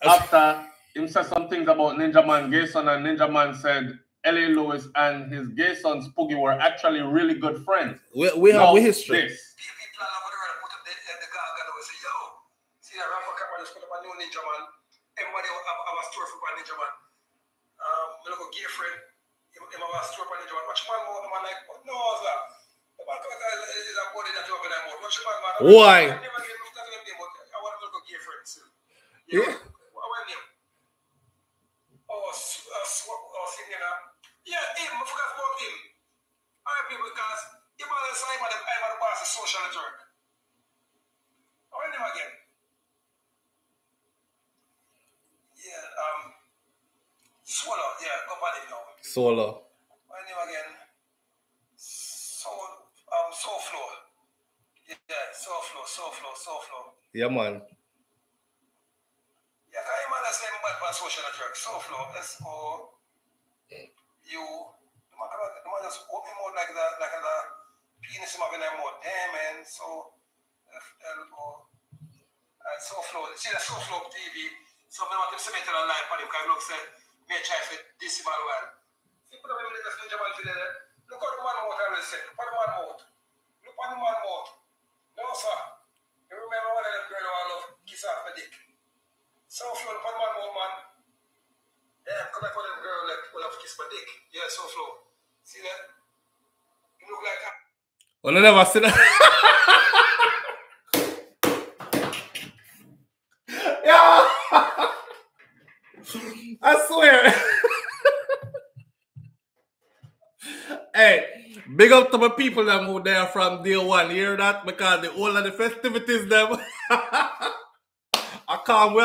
After him said some things about Ninja Man, Gayson, and Ninja Man said... L.A. Lewis and his gay son, Spooky, were actually really good friends. We have we history. Why? Yeah. Yeah, him, I forgot about him. Alright, people, because the man is him and the boss is social network. I want him again. Yeah, Solo, yeah, go by it now. Solo. I want him again. SouFlo. Yeah, SouFlo. Yeah, man. Yeah, because the man is him bad by social network. SouFlo, let's go. You, the man just open him out like the penis in their mouth. Damn, man. So, and SouFlo. See the SouFlo TV. So, I want him to submit it online for him because look, said, me try for this man well. See, put up him in the Ninja Man video there. Look at the man mouth, I will say. Look at the man mouth. Look at the man mouth. No, sir. You remember when I left girl who I love, kiss off my dick. SouFlo, look at the man mouth, man. Yeah, come back with them girl like will have kissed my dick. Yeah, SouFlo. See that? You look like that. Well, I never see that. Yeah. I swear. Hey, big up to my people them who they are from day one. You hear that? Because the all of the festivities them. I calm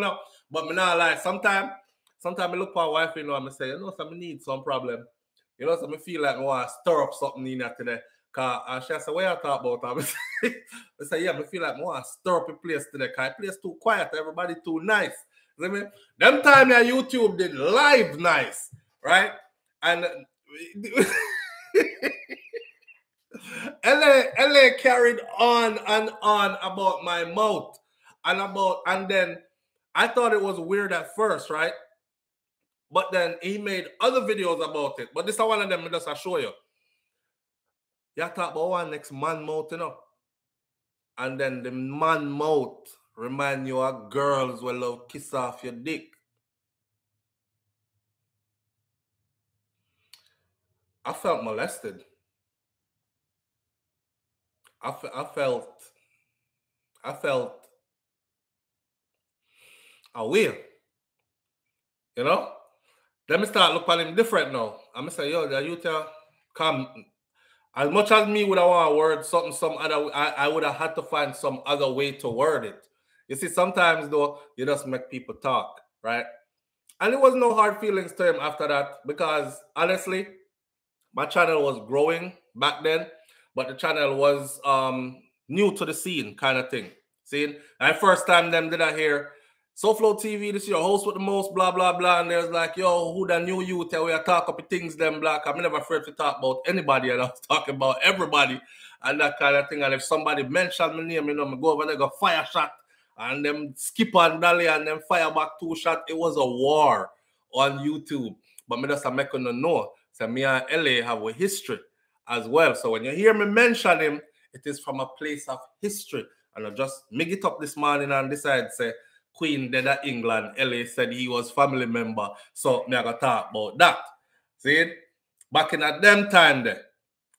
now. But me not lie. Sometimes I look for a wife, you know, and I say, you know, so I need some problem. You know, so I feel like I want to stir up something in there today. Because she said, what are you talking about? I say, yeah, I feel like I want to stir up a place today. Because the place too quiet. Everybody too nice. Them time that YouTube did live nice, right? And LA carried on and on about my mouth and then I thought it was weird at first, right? But then he made other videos about it. But this is one of them just to show you. You talk about one next man mouth, you know. And then the man mouth remind you of girls will love kiss off your dick. I felt molested. I felt aware. You know? Let me start looking at him different now. I'm going to say, yo, the youth come. As much as me would have want to word something some other, I would have had to find some other way to word it. You see, sometimes though, you just make people talk, right? And it was no hard feelings to him after that because honestly, my channel was growing back then, but the channel was new to the scene kind of thing. See, and first time them did I hear, SouFLoTV, this is your host with the most, blah, blah, blah. And there's like, yo, who the new you tell we talk about things, them black. I'm never afraid to talk about anybody. And I was talking about everybody and that kind of thing. And if somebody mentioned my name, you know, I go over there, go fire shot. And them skip and dolly and them fire back two shot. It was a war on YouTube. But me just make you know. So me and LA have a history as well. So when you hear me mention him, it is from a place of history. And I just make it up this morning and decide, say, Queen dead at England. LA said he was family member. So me I gotta talk about that. See? Back in that them time there.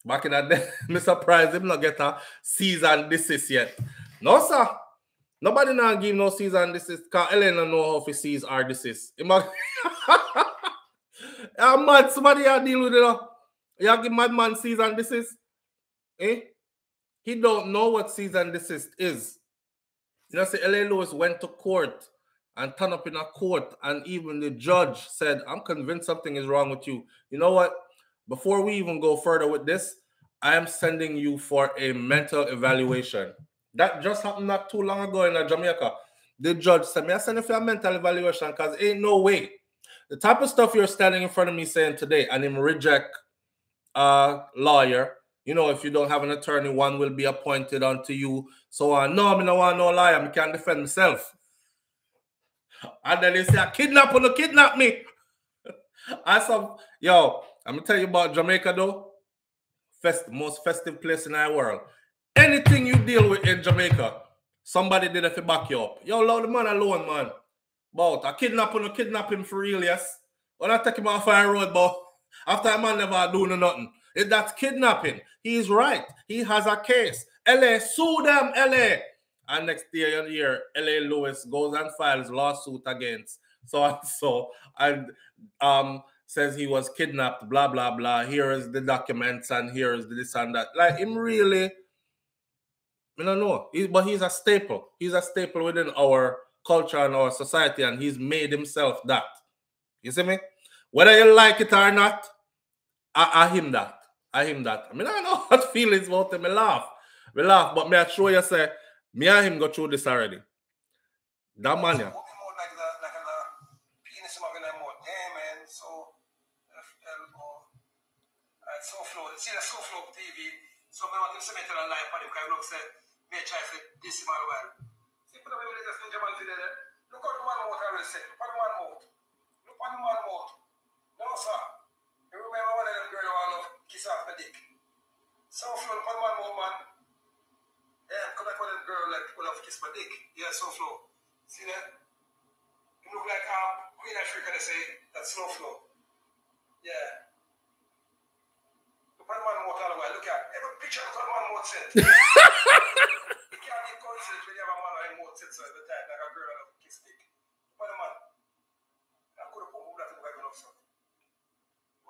Back in that them, me surprised him not get a cease and desist yet. No, sir. Nobody now give no cease and desist. Cause LA don't know how to cease or desist. I'm mad. Somebody you deal with it. You give madman cease and desist. Eh? He don't know what cease and desist is. You know, see, L.A. Lewis went to court and turned up in a court, and even the judge said, I'm convinced something is wrong with you. You know what? Before we even go further with this, I am sending you for a mental evaluation. That just happened not too long ago in Jamaica. The judge said, may I send you for a mental evaluation? Because ain't no way. The type of stuff you're standing in front of me saying today, and him reject a lawyer. You know, if you don't have an attorney, one will be appointed unto you. So, no, I don't want no liar. I can't defend myself. And then they say, kidnap me. I said, yo, I'm going to tell you about Jamaica, though. Most festive place in our world. Anything you deal with in Jamaica, somebody did it to back you up. Yo, love the man alone, man. But I kidnap him for real, yes. When I take him off our road, but after a man never do nothing. If that's kidnapping, he's right. He has a case. LA, sue them, LA. And next year, LA Lewis goes and files lawsuit against so-and-so and says he was kidnapped, blah, blah, blah. Here is the documents and here is the this and that. Like, him really, I don't know. But he's a staple. He's a staple within our culture and our society, and he's made himself that. You see me? Whether you like it or not, I him that. I mean, I know what feelings about him. I laugh. But me I show you, say, me and him go through this already. That man, yeah. See, the SouFlo TV, so I want to submit it online, but you can say, me try for this man well. See, put away with this Ninja Man video there. Look at the man mouth, I will say. Look at the man mouth. Look at the man mouth. No, sir. You remember one of them girls who love kiss off my dick? SouFlo, one man more man. Yeah, come back one of them girls like who love kiss my dick. Yeah, SouFlo. See that? You look like Queen Africa, they say, that's SouFlo. Yeah. Look at one more all the way. Look at every picture of one more set. You can't give consent when you have a man or a more set, so every time, like a girl who love kiss dick. Look at the man. I could have put that in the Bible also.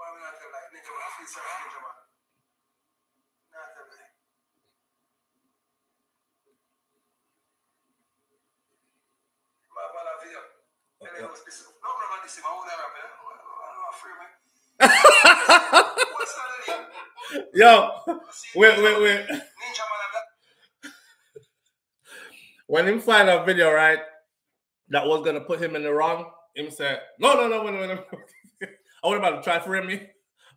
I'm not like Ninja Man, I feel sorry for Ninja Man. Not the way. My man, I feel. And it was this. No, I'm not this. I won't have it. I'm not free, man. What's that name? Yo, wait. Ninja Man, I'm not. When him find a video, right? that was gonna put him in the wrong, him said, no, wait. I want about to try for him.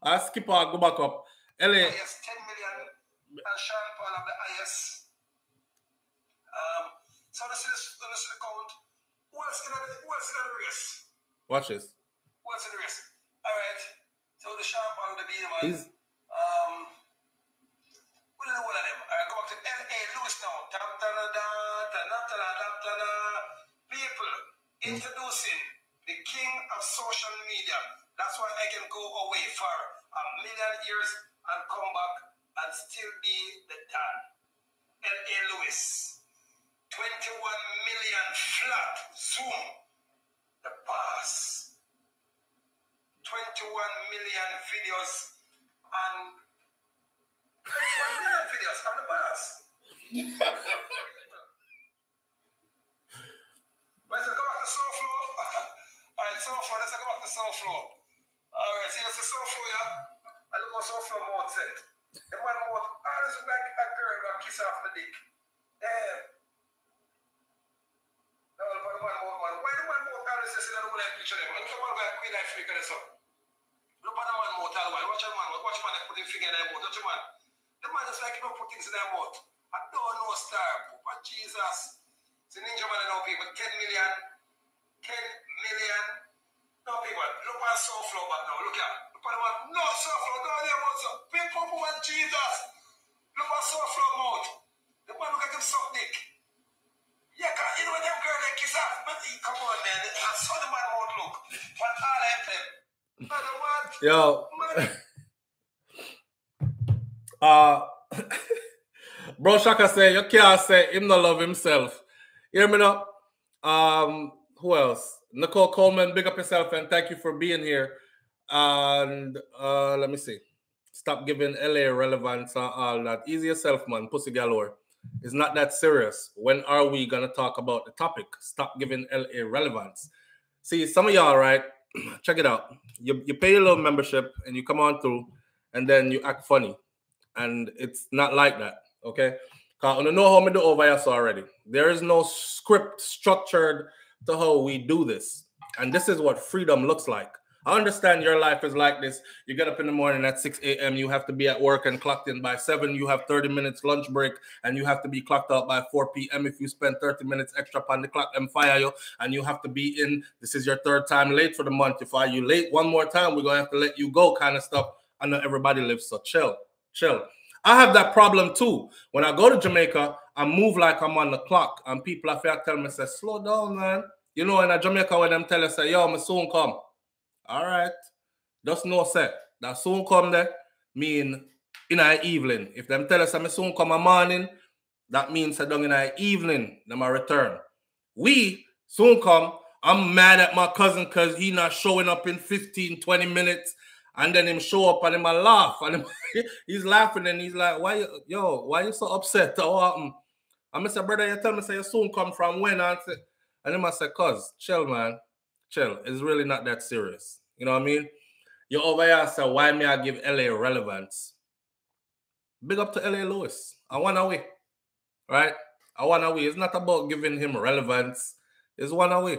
I skip out, go back up. LA. 10 million. And Sean Paul of the IS. So this is the count. Who else in the race? Watch this. Who else in the race? All right. So the Sean Paul of the BMI. What are the one of them? I go back to L.A. Lewis now. People introducing the king of social media. That's why I can go away for 1,000,000 years and come back and still be the dad. L.A. Lewis. 21 million flat zoom. The pass. 21 million videos and 21 million videos on the pass. Let's go back to SouFLo. Alright, SouFLo, let's go back to SouFLo. Alright, see that's the SouFLo, yeah? I look at SouFLo mode set. The man mode always like a girl got kiss off the dick. Damn. No, why the man mode always says that would like picture them? Look at one guy Queen Africa this up. Look at the man mode all while. Watch a man, watch man put his finger in their mouth. Watch a man. The man just like you don't put things in their mouth. I don't know star, Papa Jesus. It's a Ninja Man and all people, 10 million. No people, look at SouFLo back now, look at. Look at the one, no SouFLo, no there was a big purple one, Jesus. Look at SouFLo mouth. The man look at him suck dick. Yeah, cause you know them girl they kiss off. But come on man, I saw the man mouth look. But all I have them. I don't want. Yo. Bro Shaka say, you can't say him no love himself. Hear me now. Who else? Nicole Coleman, big up yourself and thank you for being here. And let me see. Stop giving LA relevance and all that. Easy yourself, man. Pussy galore. It's not that serious. When are we gonna talk about the topic? Stop giving LA relevance. See, some of y'all, right? Check it out. You pay your little membership and you come on through, and then you act funny. And it's not like that, okay? I don't know how many do over us already. There is no script structured to how we do this. And this is what freedom looks like. I understand your life is like this. You get up in the morning at 6 a.m. You have to be at work and clocked in by 7. You have 30 minutes lunch break and you have to be clocked out by 4 p.m. If you spend 30 minutes extra on the clock, them fire you and you have to be in. This is your third time late for the month. If I you late one more time, we're going to have to let you go kind of stuff. I know everybody lives, so chill. I have that problem too. When I go to Jamaica, I move like I'm on the clock, and people I feel tell me, say, slow down, man. You know, in Jamaica, when them tell you, say, yo, me soon come. All right. That's no set. That soon come there mean in the evening. If them tell us I soon come a morning, that means I done in the evening, then I return. We soon come. I'm mad at my cousin because he not showing up in 15, 20 minutes. And then him show up and him a laugh. And him, he's laughing and he's like, why you so upset? I said, brother, you tell me, say, you soon come from when? And him I said, cuz, chill, man. Chill. It's really not that serious. You know what I mean? You over here, say, why may I give LA relevance? Big up to L.A. Lewis. I won away. Right? I won away. It's not about giving him relevance. It's one away.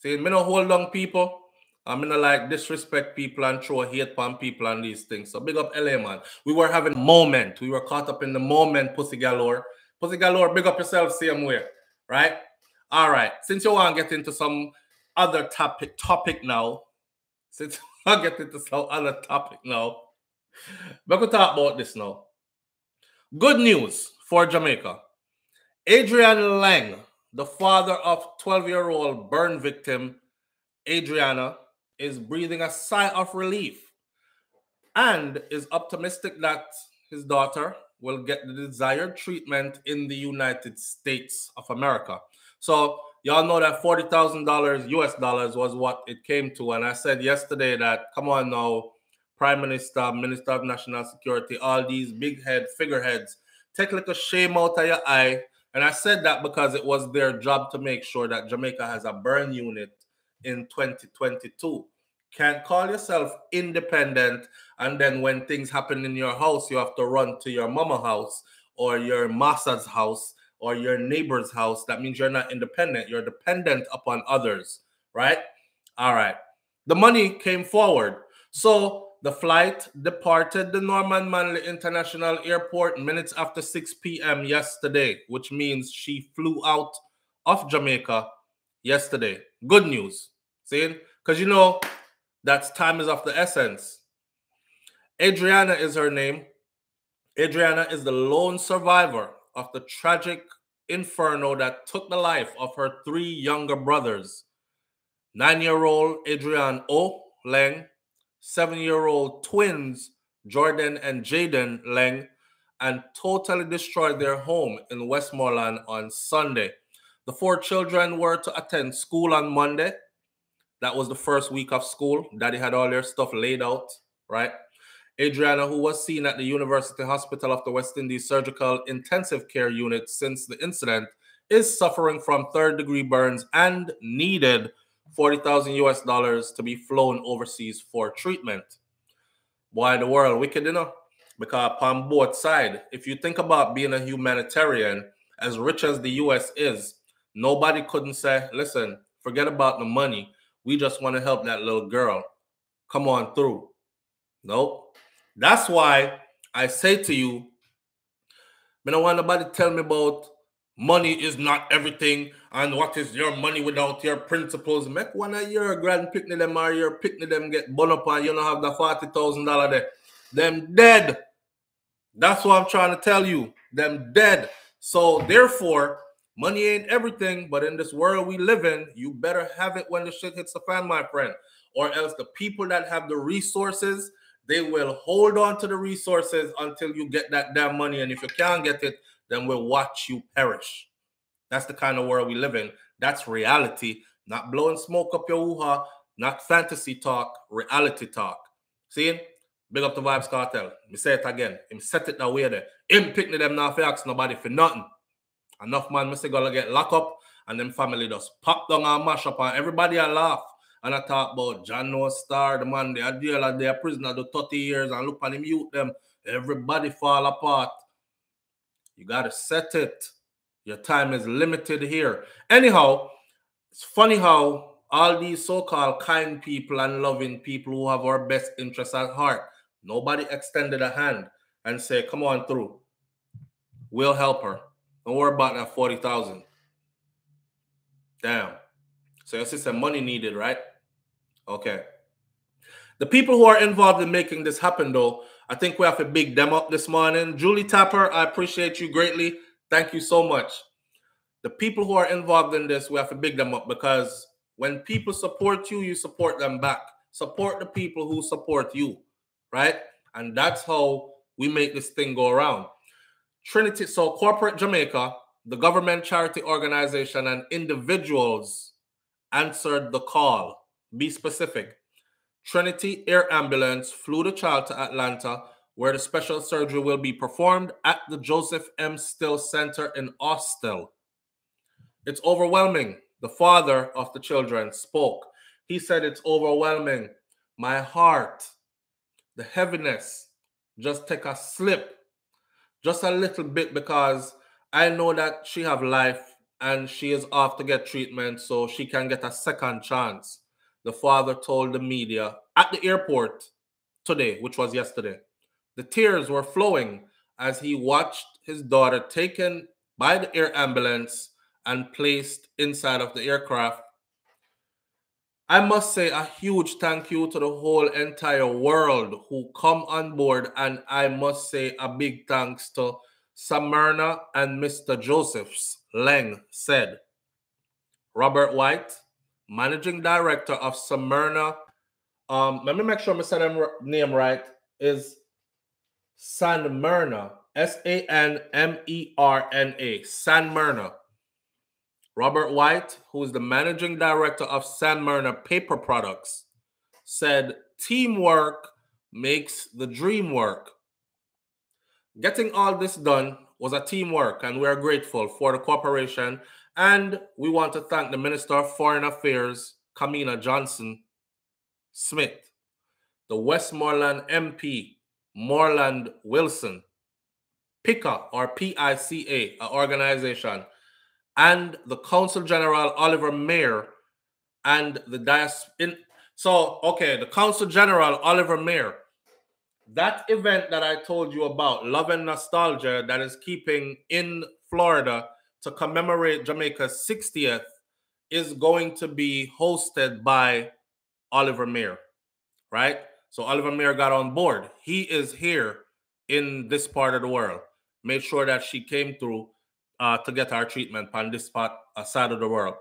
See, me no hold on people. I'm gonna like disrespect people and throw hate upon people and these things. So big up LA, man. We were having a moment. We were caught up in the moment, pussy galore. Pussy galore, big up yourself, same way, right? All right. Since you want to get into some other topic now, we're gonna talk about this now. Good news for Jamaica. Adrian Leng, the father of 12-year-old burn victim Adriana, is breathing a sigh of relief and is optimistic that his daughter will get the desired treatment in the United States of America. So y'all know that $40,000 US dollars was what it came to. And I said yesterday that, come on now, Prime Minister, Minister of National Security, all these big head figureheads, take like a shame out of your eye. And I said that because it was their job to make sure that Jamaica has a burn unit in 2022. Can't call yourself independent and then when things happen in your house you have to run to your mama house or your masa's house or your neighbor's house, that means you're not independent. You're dependent upon others, right? All right. The money came forward. So the flight departed the Norman Manley International Airport minutes after 6 p.m. yesterday, which means she flew out of Jamaica yesterday. Good news. See? Because, you know, that's time is of the essence. Adriana is her name. Adriana is the lone survivor of the tragic inferno that took the life of her three younger brothers. 9-year-old Adrian O. Leng, 7-year-old twins Jordan and Jaden Leng, and totally destroyed their home in Westmoreland on Sunday. The four children were to attend school on Monday. That was the first week of school. Daddy had all their stuff laid out, right? Adriana, who was seen at the University Hospital of the West Indies Surgical Intensive Care Unit since the incident, is suffering from third-degree burns and needed $40,000 to be flown overseas for treatment. Why the world wicked, you know? Because on both sides, if you think about being a humanitarian, as rich as the U.S. is, nobody couldn't say, listen, forget about the money. We just want to help that little girl. Come on through. Nope. That's why I say to you, I don't want nobody to tell me about money is not everything and what is your money without your principles. Make one of your grand picnic them or your picnic them get bun up and you don't have the $40,000 there. Them dead. That's what I'm trying to tell you. Them dead. So therefore, money ain't everything, but in this world we live in, you better have it when the shit hits the fan, my friend. Or else the people that have the resources, they will hold on to the resources until you get that damn money. And if you can't get it, then we'll watch you perish. That's the kind of world we live in. That's reality. Not blowing smoke up your woo-ha. Not fantasy talk. Reality talk. See? Big up the Vibes Cartel. Me say it again. Him set it that way there. Him picking them now for ask nobody for nothing. Enough man, Mr. Gonna get locked up and them family just pop down and mash up and everybody a laugh. And I talk about John Noah Star, the man, they are jail and they are prisoner do 30 years and look at him, youth them. Everybody fall apart. You got to set it. Your time is limited here. Anyhow, it's funny how all these so-called kind people and loving people who have our best interests at heart, nobody extended a hand and say, come on through. We'll help her. Don't worry about that $40,000. Damn. So your sister money needed, right? Okay. The people who are involved in making this happen, though, I think we have to big them up this morning. Julie Tapper, I appreciate you greatly. Thank you so much. The people who are involved in this, we have to big them up because when people support you, you support them back. Support the people who support you, right? And that's how we make this thing go around. Trinity, so Corporate Jamaica, the government charity organization and individuals answered the call. Be specific. Trinity Air Ambulance flew the child to Atlanta, where the special surgery will be performed at the Joseph M. Still Center in Austell. It's overwhelming. The father of the children spoke. He said, it's overwhelming. My heart, the heaviness, just take a slip. Just a little bit, because I know that she have life, and she is off to get treatment so she can get a second chance. The father told the media at the airport today, which was yesterday. The tears were flowing as he watched his daughter taken by the air ambulance and placed inside of the aircraft. I must say a huge thank you to the whole entire world who come on board, and I must say a big thanks to San Merna and Mr. Joseph's, Leng said. Robert White, managing director of San Merna, let me make sure I said her name right, is San Merna, S-A-N-M-E-R-N-A, San Merna. Robert White, who is the managing director of San Merna Paper Products, said, teamwork makes the dream work. Getting all this done was a teamwork, and we are grateful for the cooperation. And we want to thank the Minister of Foreign Affairs, Kamina Johnson-Smith, the Westmoreland MP, Moreland Wilson, PICA, or PICA, an organization, and the Council General Oliver Mayer and the diaspora. So, okay, the Council General Oliver Mayer, that event that I told you about, Love and Nostalgia, that is keeping in Florida to commemorate Jamaica's 60th, is going to be hosted by Oliver Mayer, right? So Oliver Mayer got on board. He is here in this part of the world. Made sure that she came through to get her treatment on this part, side of the world.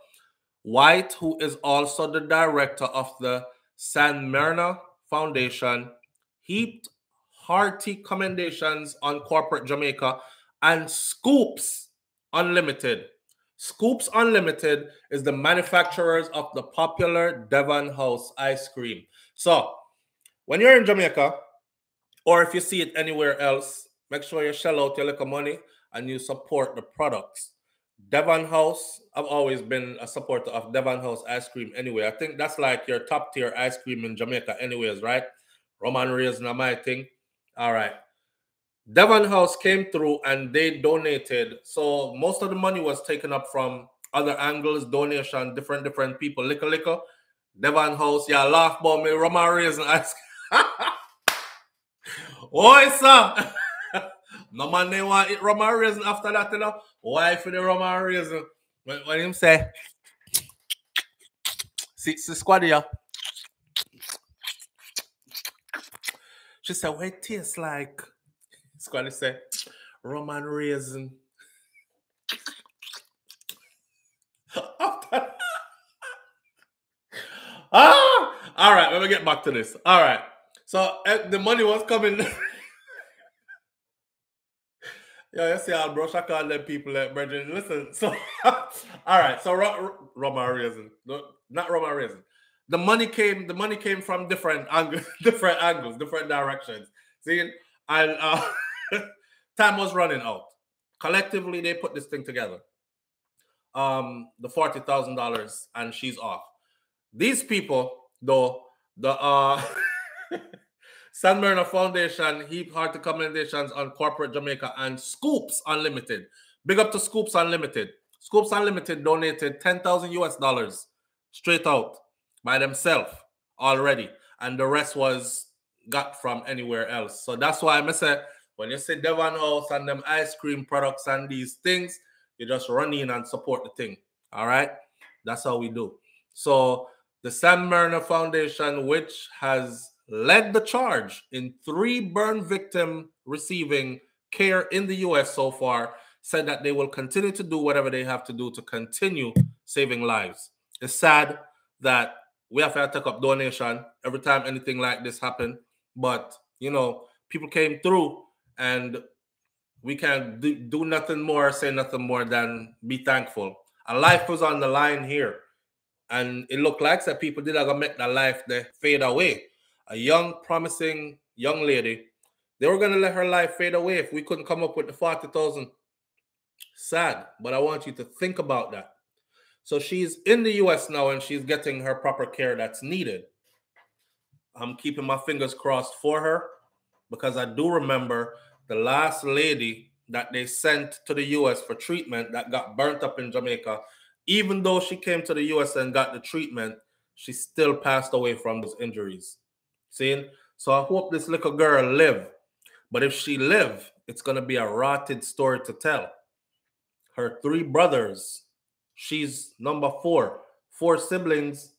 White, who is also the director of the San Merna Foundation, heaped hearty commendations on corporate Jamaica and Scoops Unlimited. Scoops Unlimited is the manufacturers of the popular Devon House ice cream. So when you're in Jamaica, or if you see it anywhere else, make sure you shell out your little money and you support the products. Devon House, I've always been a supporter of Devon House ice cream anyway. I think that's like your top tier ice cream in Jamaica anyways, right? Roman Reels, not my thing. All right. Devon House came through and they donated. So most of the money was taken up from other angles, donation, different people. Liquor. Devon House, yeah, laugh about me. Roman Reels and ice cream. Oi, sir. No man, they want to eat Roman Reels after that, you know. Why for the Roman Reels? When him say, see squad here. She said, well, it tastes like. Squally said, Roman raisin. Ah! All right, let me get back to this. All right. So the money was coming. Yo, you see how brush I call them people like Bridget. Listen, so all right, so Roman raisin. Not Roman raisin. The money came from different angles, different directions. See? And time was running out. Collectively, they put this thing together. The $40,000, and she's off. These people, though, the San Merna Foundation, heap hearty commendations on corporate Jamaica and Scoops Unlimited. Big up to Scoops Unlimited. Scoops Unlimited donated $10,000 straight out by themselves already, and the rest was got from anywhere else. So that's why I say, when you say Devon House and them ice cream products and these things, you just run in and support the thing. All right? That's how we do. So the San Merna Foundation, which has led the charge in 3 burn victim receiving care in the U.S. so far, said that they will continue to do whatever they have to do to continue saving lives. It's sad that we have to take up donation every time anything like this happens. But, you know, people came through and we can't do nothing more, say nothing more than be thankful. A life was on the line here. And it looked like that people did not make that life fade away. A young, promising young lady, they were going to let her life fade away if we couldn't come up with the $40,000. Sad, but I want you to think about that. So she's in the U.S. now and she's getting her proper care that's needed. I'm keeping my fingers crossed for her because I do remember the last lady that they sent to the U.S. for treatment that got burnt up in Jamaica. Even though she came to the U.S. and got the treatment, she still passed away from those injuries. See? So I hope this little girl live. But if she live, it's going to be a rotted story to tell. Her 3 brothers, she's number 4, 4 siblings,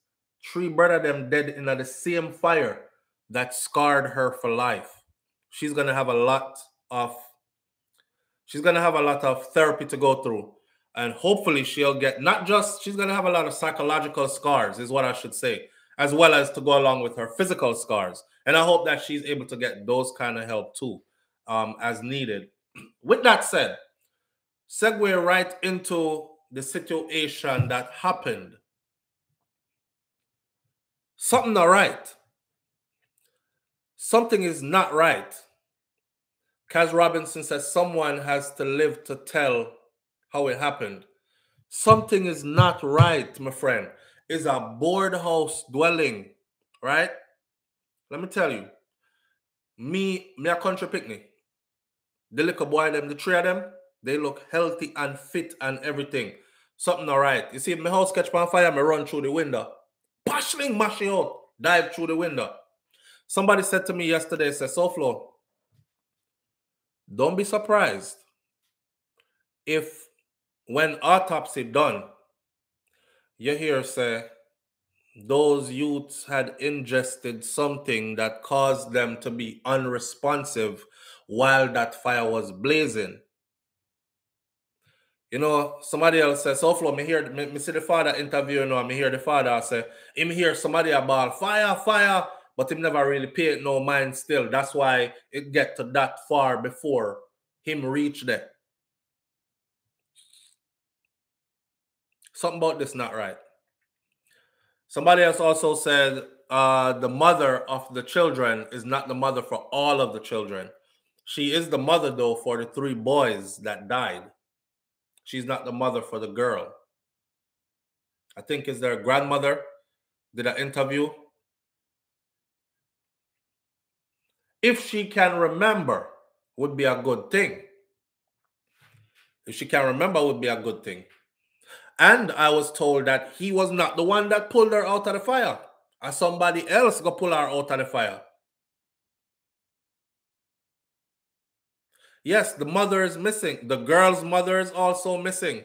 3 brothers of them dead in the same fire that scarred her for life. She's gonna have a lot of therapy to go through, and hopefully she'll get she's gonna have a lot of psychological scars, is what I should say, as well as to go along with her physical scars. And I hope that she's able to get those kind of help too, as needed. With that said, segue right into the situation that happened. Something not right. Something is not right. Kaz Robinson says someone has to live to tell how it happened. Something is not right, my friend. It's a board house dwelling, right? Let me tell you. Me a country picnic. The little boy them, the three of them, they look healthy and fit and everything. Something all right. You see, my house catch on fire, I run through the window. Bashling, mashing out, dive through the window. Somebody said to me yesterday, said, SouFlo, don't be surprised if when autopsy done, you hear say, those youths had ingested something that caused them to be unresponsive while that fire was blazing. You know, somebody else says, SouFlo, me see the father interview, you know, me hear the father say, him hear somebody about fire, fire, but him never really paid no mind still. That's why it get to that far before him reach there. Something about this not right. Somebody else also said the mother of the children is not the mother for all of the children. She is the mother, though, for the three boys that died. She's not the mother for the girl. I think it's their grandmother did an interview. If she can remember, would be a good thing. If she can remember, would be a good thing. And I was told that he was not the one that pulled her out of the fire. Or somebody else go pull her out of the fire. Yes, the mother is missing. The girl's mother is also missing.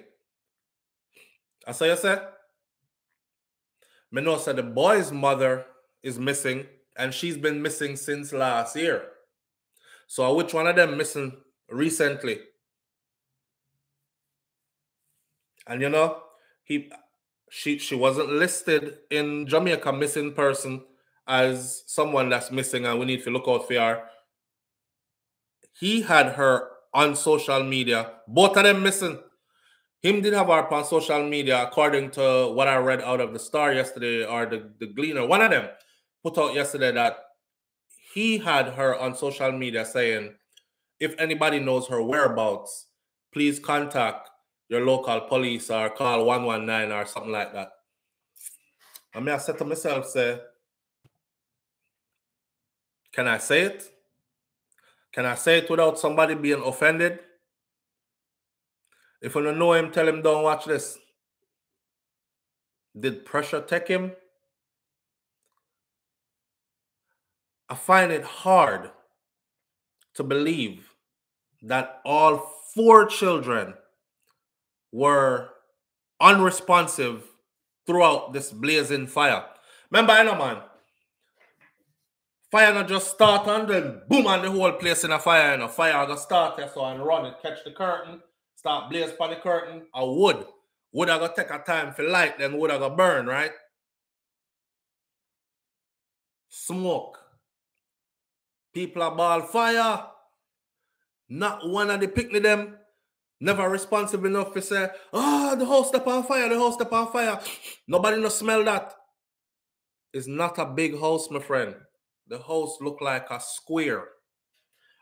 That's what you said? Me know said the boy's mother is missing, and she's been missing since last year. So which one of them missing recently? And you know, she wasn't listed in Jamaica missing person as someone that's missing, and we need to look out for her. He had her on social media. Both of them missing. Him did have her on social media, according to what I read out of the Star yesterday, or the Gleaner. One of them put out yesterday that he had her on social media saying, if anybody knows her whereabouts, please contact your local police or call 119 or something like that. I mean, I said to myself, say, can I say it? Can I say it without somebody being offended? If you don't know him, tell him don't watch this. Did pressure take him? I find it hard to believe that all four children were unresponsive throughout this blazing fire. Remember, I know, man. Fire not just start and then boom, and the whole place in a fire. And a fire gonna start there, so and run it, catch the curtain, start blaze for the curtain. A wood. Wood I gonna take a time for light, then wood I gonna burn, right? Smoke. People are ball fire. Not one of the picnic them. Never responsible enough to say, oh, the house step on fire, the house step on fire. Nobody no smell that. It's not a big house, my friend. The house looked like a square.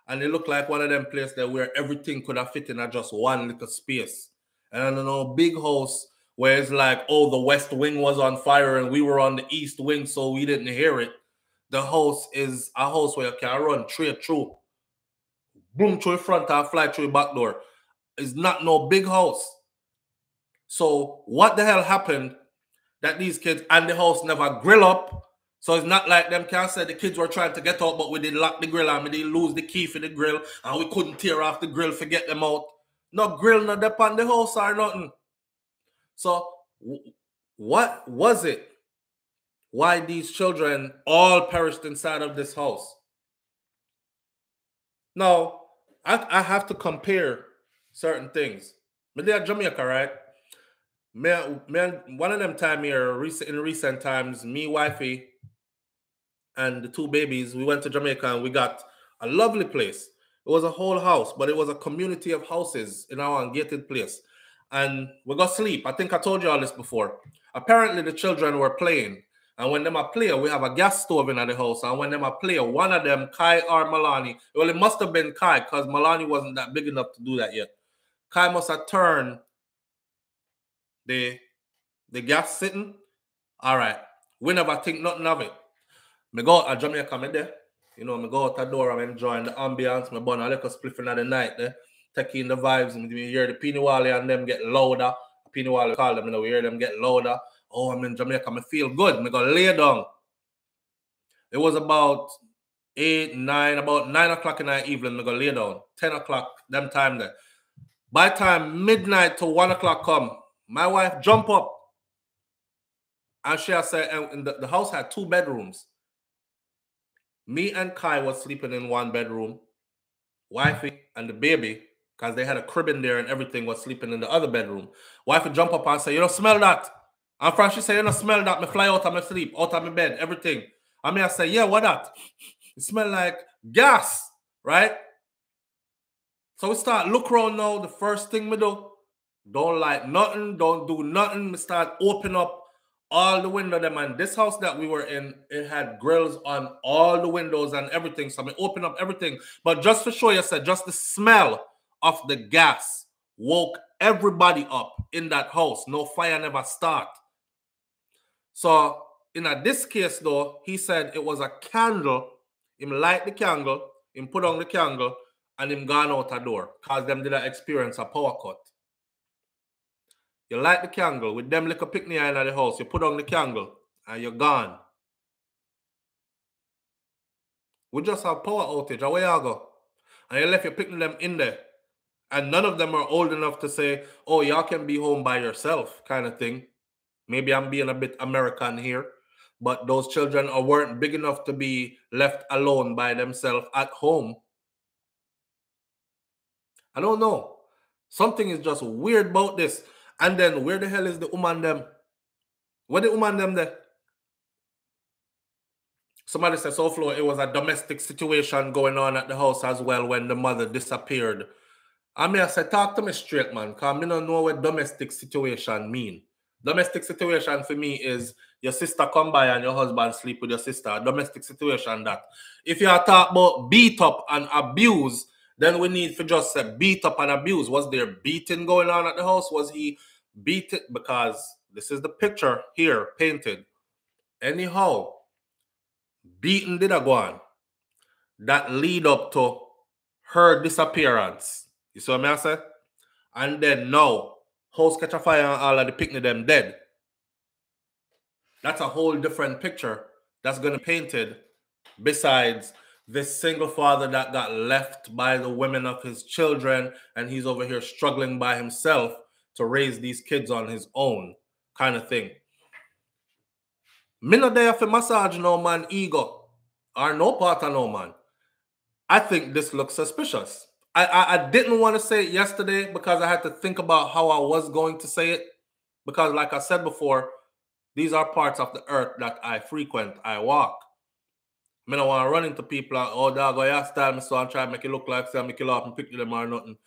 And it looked like one of them places that where everything could have fit in at just one little space. And I don't know, big house where it's like, oh, the west wing was on fire and we were on the east wing, so we didn't hear it. The house is a house where you can run straight through. Boom through the front and fly through the back door. It's not no big house. So what the hell happened that these kids and the house never grill up? So it's not like them can say the kids were trying to get out, but we did lock the grill and we did lose the key for the grill and we couldn't tear off the grill to get them out. No grill, no dip on the house or nothing. So what was it? Why these children all perished inside of this house? Now, I have to compare certain things. But they are Jamaica, right? One of them time here, in recent times, me, wifey, and the two babies, we went to Jamaica and we got a lovely place. It was a whole house, but it was a community of houses in our gated place. And we got sleep. I think I told you all this before. Apparently, the children were playing. And when them are playing, we have a gas stove in the house. And when them are playing, one of them, Kai or Milani, well, it must have been Kai because Milani wasn't that big enough to do that yet. Kai must have turned the gas sitting. All right. We never think nothing of it. Me go to Jamaica, me there. You know, I go out the door, I'm enjoying the ambience, my bun, I like a spliff in the night, taking the vibes, and we hear the Piniwale and them get louder. Piniwale call them, you know, we hear them get louder. Oh, I'm in Jamaica, I feel good, I go lay down. It was about 9 o'clock in the evening, I go lay down. 10 o'clock, them time there. By time midnight to 1 o'clock come, my wife jump up. And she said, and the house had 2 bedrooms. Me and Kai was sleeping in 1 bedroom. Wifey and the baby, because they had a crib in there and everything, was sleeping in the other bedroom. Wifey jump up and say, you don't smell that. And Francis said, you don't smell that. Me fly out of my sleep, out of my bed, everything. And me, I say, yeah, what that? It smell like gas, right? So we start look around now. The first thing we do, don't like nothing, don't do nothing. We start open up all the window them, and this house that we were in, it had grills on all the windows and everything. So I opened up everything. But just to show you, sir, just the smell of the gas woke everybody up in that house. No fire never start. So in this case, though, he said it was a candle. Him light the candle, him put on the candle, and him gone out the door. Because them did experience a power cut. You light the candle with them little picnic in the house. You put on the candle and you're gone. We just have power outage. Away I go. And you left your picnic them in there. And none of them are old enough to say, oh, y'all can be home by yourself kind of thing. Maybe I'm being a bit American here. But those children weren't big enough to be left alone by themselves at home. I don't know. Something is just weird about this. And then, where the hell is the woman them? Where the woman them there? Somebody says, "Oh, Flo, it was a domestic situation going on at the house as well when the mother disappeared." I mean, I said, talk to me straight, man, because I don't know what domestic situation mean. Domestic situation for me is your sister come by and your husband sleep with your sister. A domestic situation that. If you are talking about beat up and abuse, then we need to just say beat up and abuse. Was there beating going on at the house? Was he beat it? Because this is the picture here painted. Anyhow, beating did go on. That lead up to her disappearance. You see what I said? And then now, house catch a fire and all of the picnic them dead. That's a whole different picture that's going to be painted besides this single father that got left by the women of his children, and he's over here struggling by himself to raise these kids on his own kind of thing. Me no dey for massage no man ego or no part of no man. I think this looks suspicious. I didn't want to say it yesterday because I had to think about how I was going to say it, because like I said before, these are parts of the earth that I frequent, I walk. I don't want to run into people like, oh, dog, I have style, so I'm trying to make it look like I make it up and pick them or nothing.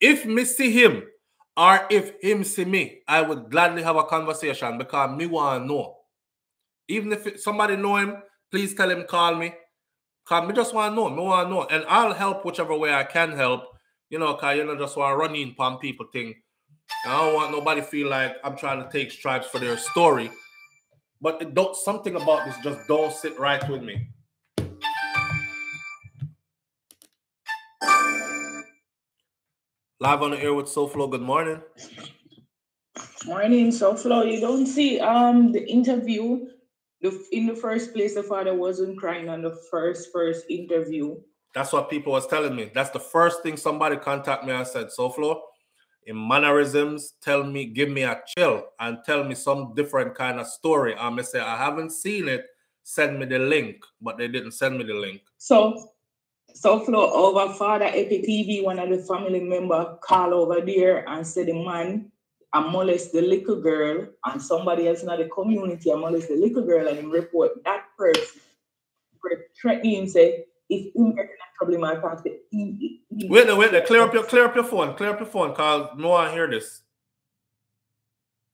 If me see him or if him see me, I would gladly have a conversation because me want to know. Even if somebody know him, please tell him, call me. Because me just want to know. Me want to know. And I'll help whichever way I can help. You know, because you know, just want to run in upon people thing. I don't want nobody feel like I'm trying to take stripes for their story. But it don't, something about this just don't sit right with me. Live on the air with SouFlo. Good morning. Morning, SouFlo. You don't see the interview. In the first place, the father wasn't crying on the first interview. That's what people was telling me. That's the first thing somebody contacted me and said, SouFlo, in mannerisms, tell me, give me a chill and tell me some different kind of story. I may say, I haven't seen it. Send me the link. But they didn't send me the link. So... SouFlo over Father Epic TV, one of the family member called over there and said the man molest the little girl, and somebody else in the community molest the little girl, and him report that person. Threatening him, say, if you get in trouble, my pastor, wait, clear up your phone, because no one hear this.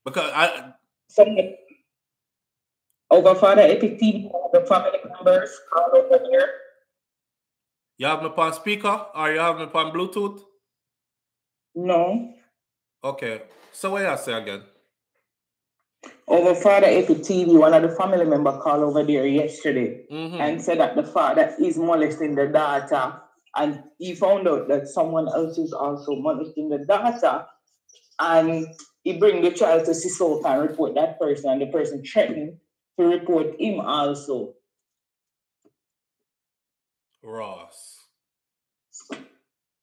Because I over Father Epic TV, the family members called over there. You have me on speaker or you have me on Bluetooth? No. Okay. So what I say again? Over Father Epic TV, one of the family member called over there yesterday and said that the father is molesting the daughter, and he found out that someone else is also molesting the daughter, and he bring the child to CISO and report that person, and the person threatened to report him also. Ross.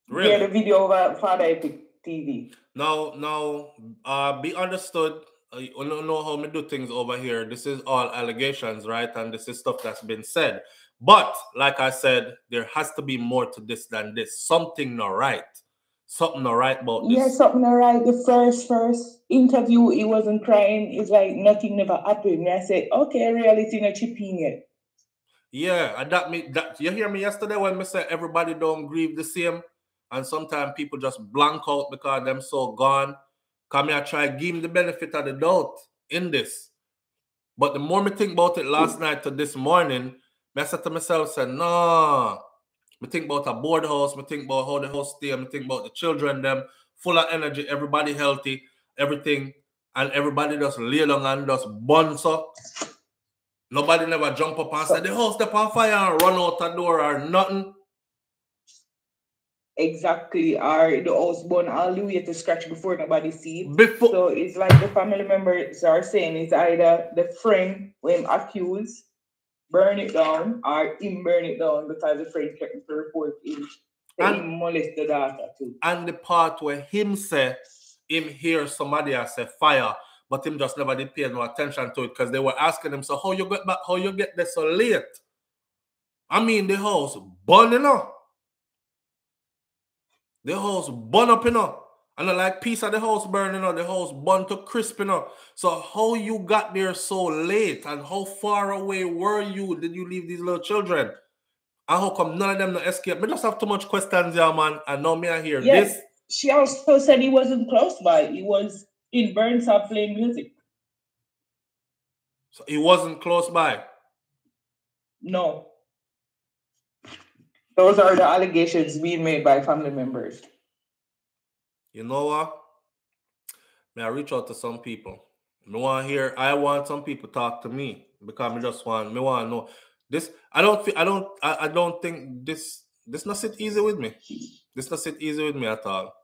Really? Yeah, the video over Father Epic TV. Now, be understood. I don't know how me do things over here. This is all allegations, right? And this is stuff that's been said. But, like I said, there has to be more to this than this. Something not right. Something not right about this. Yeah, something not right. The first interview, he wasn't crying. It's like nothing never happened. And I said, okay, reality not chipping yet. Yeah, and that you hear me yesterday when me say everybody don't grieve the same? And sometimes people just blank out because them so gone. Come here, try give him the benefit of the doubt in this. But the more me think about it last night to this morning, I said to myself, no. Me think about a board house, me think about how the house stay, me think about the children, them full of energy, everybody healthy, everything, and everybody just lay down and just buns up. Nobody never jump up and say the house step on fire and run out the door or nothing. Exactly, or the house burn all the way to scratch before nobody see. So it's like the family members are saying it's either the friend when accused burn it down or him burn it down because the friend kept to report him. And molest the daughter too. And the part where him say, him hear somebody else say fire, but him just never did pay no attention to it because they were asking him, so how you get back, how you get there so late? I mean, the house burning up. The house bun up, you know. And I like piece of the house burning up. The house bun to crisp, you know. So how you got there so late? And how far away were you? Did you leave these little children? And how come none of them no escape? Me just have too much questions here, man. And now me I hear this. She also said he wasn't close by. He was in Burnside playing music. So he wasn't close by? No. Those are the allegations being made by family members. You know what? May I reach out to some people? I want some people talk to me because I just want to know this. I don't think this not sit easy with me. This not sit easy with me at all.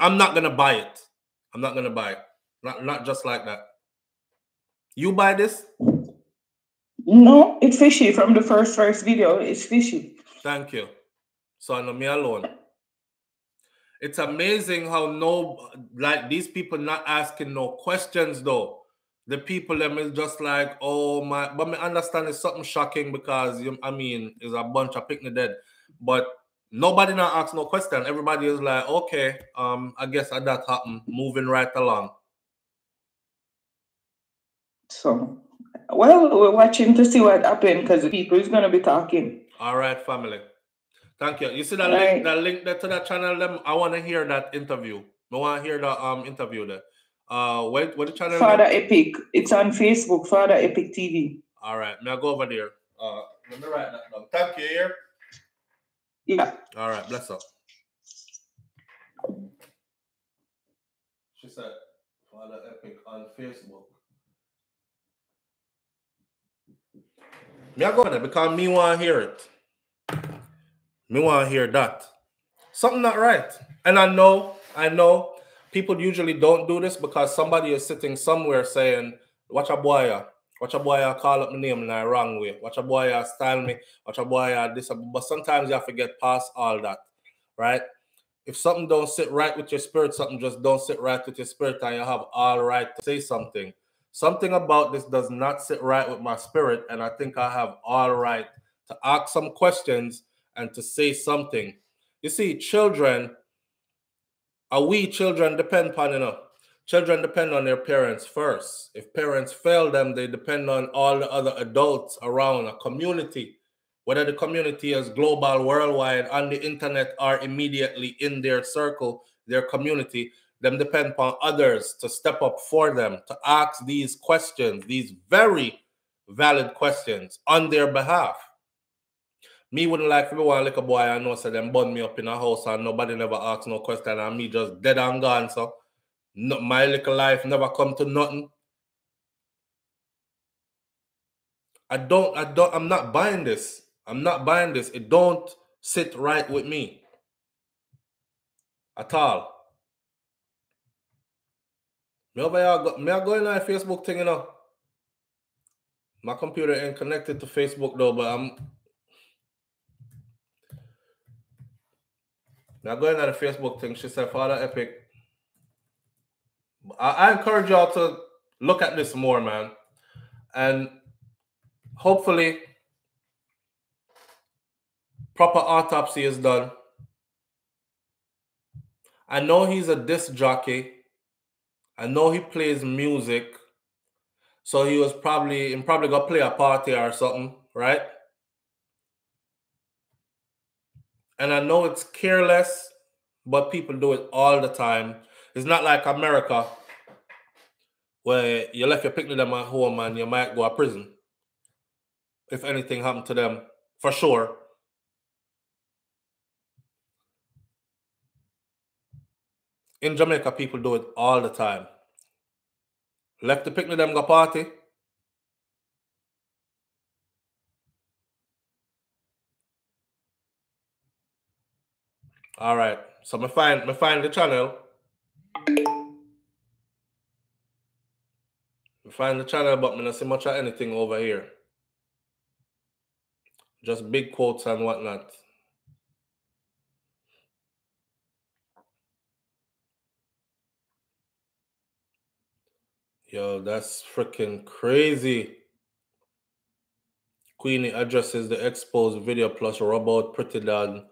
I'm not gonna buy it. I'm not gonna buy it. Not just like that. You buy this? No, it's fishy from the first video. It's fishy. Thank you. So I know me alone. It's amazing how these people not asking no questions though. The people them is just like, oh my, but me understand it's something shocking because it's a bunch of picnic dead. But nobody not ask no question. Everybody is like, okay, I guess that happened. Moving right along. So, well, we're watching to see what happened because the people is gonna be talking. All right, family. Thank you. You see that link, that link there to that channel? Them, I want to hear that interview. I want to hear that interview there. What the channel? Father Epic. It's on Facebook. Father Epic TV. All right, now go over there. Let me write that down. Thank you. Here. Yeah. All right. Bless up. She said, "Father Epic on Facebook." Me I go there because me want to hear it. Me want to hear that. Something not right. And I know people usually don't do this because somebody is sitting somewhere saying, watch a boy. Watch a boy call up my name in the wrong way. Watch a boy style me. Watch a boy this. But sometimes you have to get past all that. Right? If something don't sit right with your spirit, something just don't sit right with your spirit, and you have all right to say something. Something about this does not sit right with my spirit, and I think I have all right to ask some questions and to say something. You see, children depend upon, children depend on their parents first. If parents fail them, they depend on all the other adults around a community, whether the community is global, worldwide, on the internet, or immediately in their circle, their community. Them depend upon others to step up for them, to ask these questions, these very valid questions on their behalf. Me wouldn't like to be one little boy I know, so them bun me up in a house and nobody never asks no question and me just dead and gone, so my little life never come to nothing. I'm not buying this. I'm not buying this. It don't sit right with me at all. May I go in that Facebook thing, you know? My computer ain't connected to Facebook though, but Now going at the Facebook thing, she said, Father Epic. I encourage y'all to look at this more, man. And hopefully, proper autopsy is done. I know he's a disc jockey. I know he plays music. So he was probably going to play a party or something, right? And I know it's careless, but people do it all the time. It's not like America where you left your picnic at home and you might go to prison if anything happened to them, for sure. In Jamaica, people do it all the time. Left the picnic, them go party. All right, so me find the channel. Me find the channel, but me not see much of anything over here. Just big quotes and whatnot. Yo, that's freaking crazy. Queenie addresses the exposed video plus Robert Pretty Dad.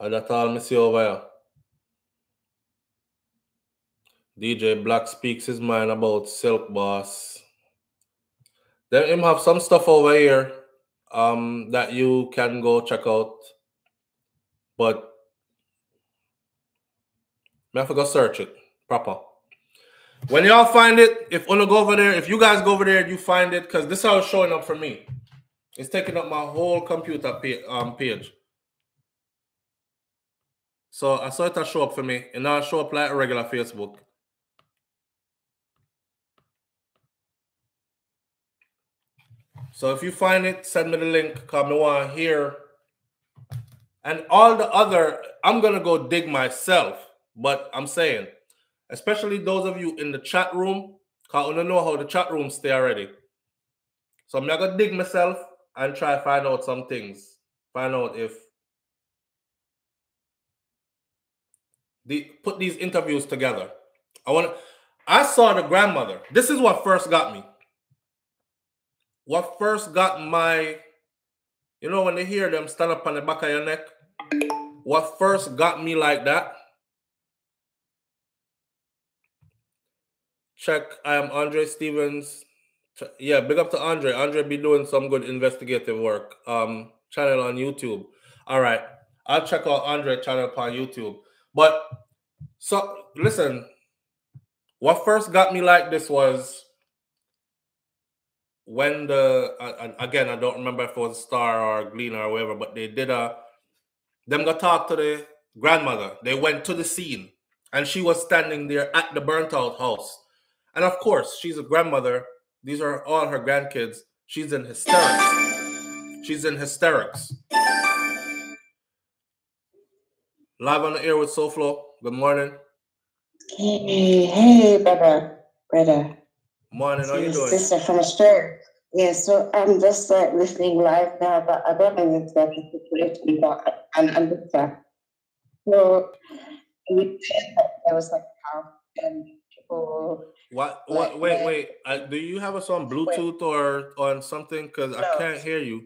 And that's all I see over here. DJ Black speaks his mind about Silk Boss. Then him have some stuff over here that you can go check out. But I have to go search it proper. When y'all find it, if you guys go over there and you find it, because this is how it's showing up for me. It's taking up my whole computer page. So I saw it show up for me, and now it show up like a regular Facebook. So if you find it, send me the link, come on here. And all the other, I'm going to go dig myself. But I'm saying, especially those of you in the chat room, because I don't know how the chat room stay already. So I'm going to dig myself and try to find out some things. Find out if... put these interviews together. I saw the grandmother. This is what first got me. What first got my... You know when they hear them stand up on the back of your neck? What first got me like that? Check, I am Andre Stevens. Yeah, big up to Andre. Andre be doing some good investigative work. Channel on YouTube. All right. I'll check out Andre's channel upon YouTube. But, so, listen, what first got me like this was when again, I don't remember if it was Star or Gleaner or whatever, but they did them got talk to the grandmother. They went to the scene, and she was standing there at the burnt-out house. And, of course, she's a grandmother. These are all her grandkids. She's in hysterics. She's in hysterics. Live on the air with SouFlo. Good morning. Hey, brother. Morning, how you doing? Sister from Australia. Yeah, so I'm just listening live now, but I don't know if that's the situation, but I'm understand. So there was like people. What? Wait. Do you have us on Bluetooth or on something? Because no. I can't hear you.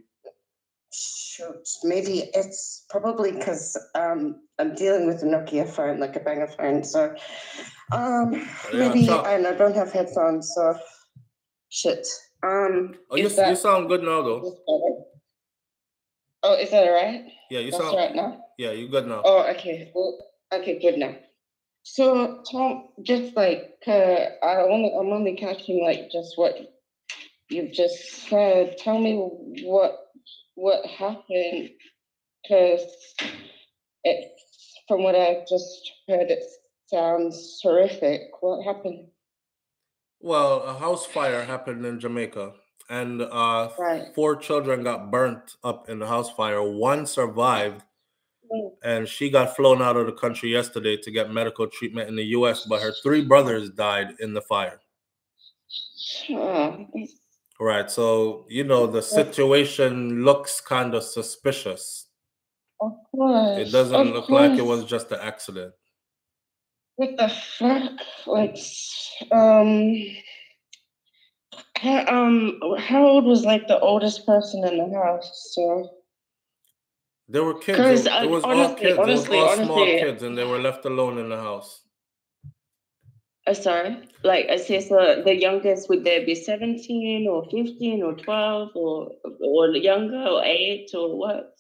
Shoot, maybe it's probably because I'm dealing with a Nokia phone, like a banger phone. So maybe I don't have headphones. So shit. Oh, you sound good now, though. Oh, is that all right? Yeah, sound right now. Yeah, you good now. Oh, okay. Well, okay, good now. So Tom, just like I'm only catching like just what you've just said. Tell me what happened, because from what I've just heard, it sounds horrific. What happened? Well, a house fire happened in Jamaica, and four children got burnt up in the house fire. One survived, and she got flown out of the country yesterday to get medical treatment in the U.S., but her three brothers died in the fire. Sure. Right. So, you know, the situation looks kind of suspicious. Of course. It doesn't look like it was just an accident. What the fuck? Like, Harold was like the oldest person in the house, so there were kids. It was all kids. Honestly, it was all small kids, and they were left alone in the house. Sorry, like I say, so the youngest would there be 17 or 15 or 12 or younger or 8 or what?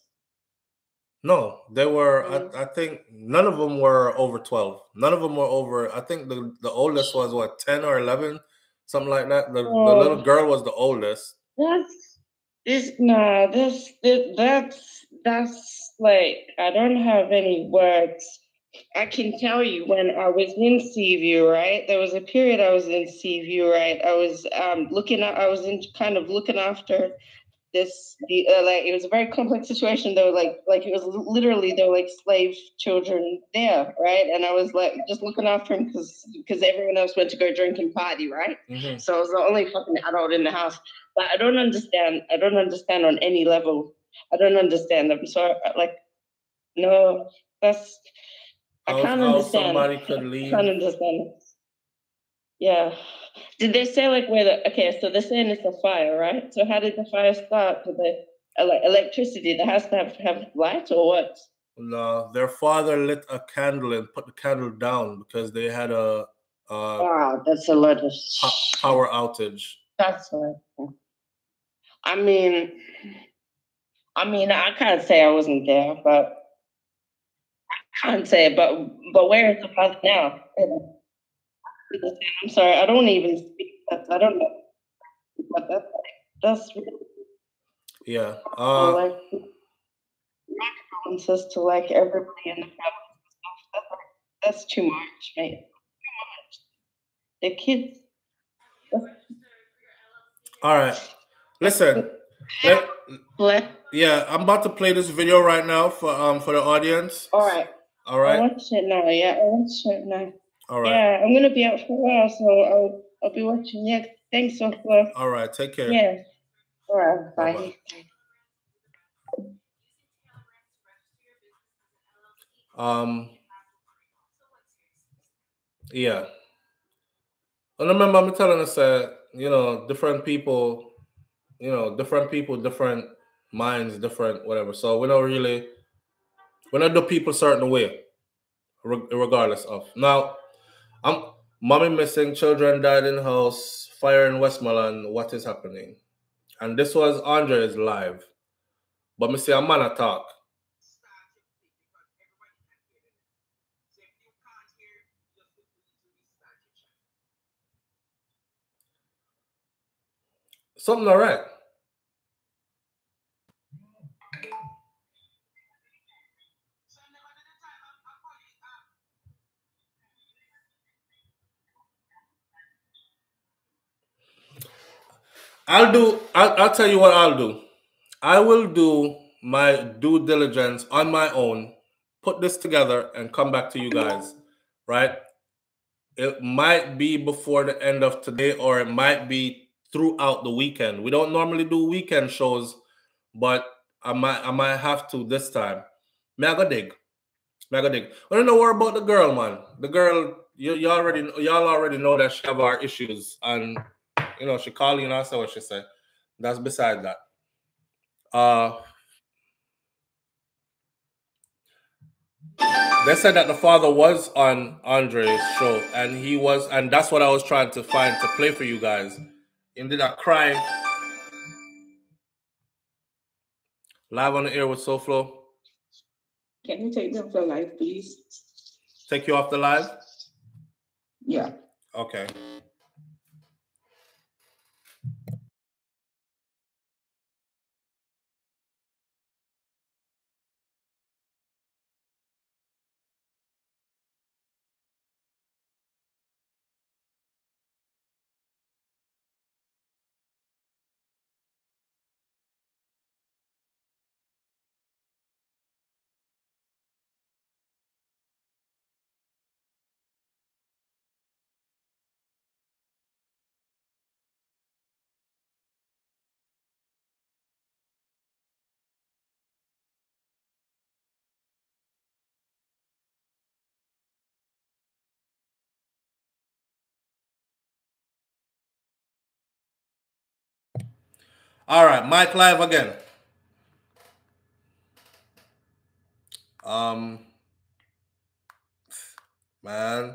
No, they were. I think none of them were over 12. None of them were over. I think the oldest was what, 10 or 11, something like that. The little girl was the oldest. That's like, I don't have any words. I can tell you when I was in Seaview, right? There was a period I was in Seaview, right? I was looking after this, like, it was a very complex situation though. Like it was literally, there were like slave children there, right? And I was like just looking after him because everyone else went to go drink and party, right? Mm-hmm. So I was the only fucking adult in the house. But I don't understand. I don't understand on any level. I don't understand them. So like, no, that's, I can't understand. Somebody could leave. I can't understand. Yeah. Did they say like where the, okay, so they're saying it's a fire, right? So how did the fire start? Did they, like, electricity? That has to have light or what? No, their father lit a candle and put the candle down because they had a wow, that's a lot of power outage. That's right. I mean, I can't say I wasn't there, but but where is the father now? I'm sorry, I don't even speak. I don't know what that's like. That's really, yeah. Like, my condolences to like everybody in the family. That's too much, mate. Too much. The kids. All right, listen. Yeah, I'm about to play this video right now for the audience. All right. All right. I watch it now. Yeah, I watch it now. All right. Yeah, I'm gonna be out for a while, so I'll be watching. Yeah, thanks, SouFLo. All right, take care. Yeah. All right. Bye. Bye-bye. Yeah. And remember, I'm telling us that, you know, different people. You know, different people, different minds, different whatever. So we don't do people certain way, regardless of. Now, mommy missing, children died in house, fire in Westmoreland. What is happening? And this was Andre's live, but me see a man a talk. Something all right. I'll tell you what I'll do. I will do my due diligence on my own, put this together and come back to you guys, right? It might be before the end of today, or it might be throughout the weekend. We don't normally do weekend shows, but I might have to this time. Mega dig. I don't know where about the girl, man. The girl, y'all already know that she have our issues, and you know, she calling and answer what she said. That's beside that. They said that the father was on Andre's show, and he was, and that's what I was trying to find to play for you guys. Ended up crying. Live on the air with SouFLo. Can you take me off the live, please? Take you off the live? Yeah. Okay. All right, Mike live again. Man,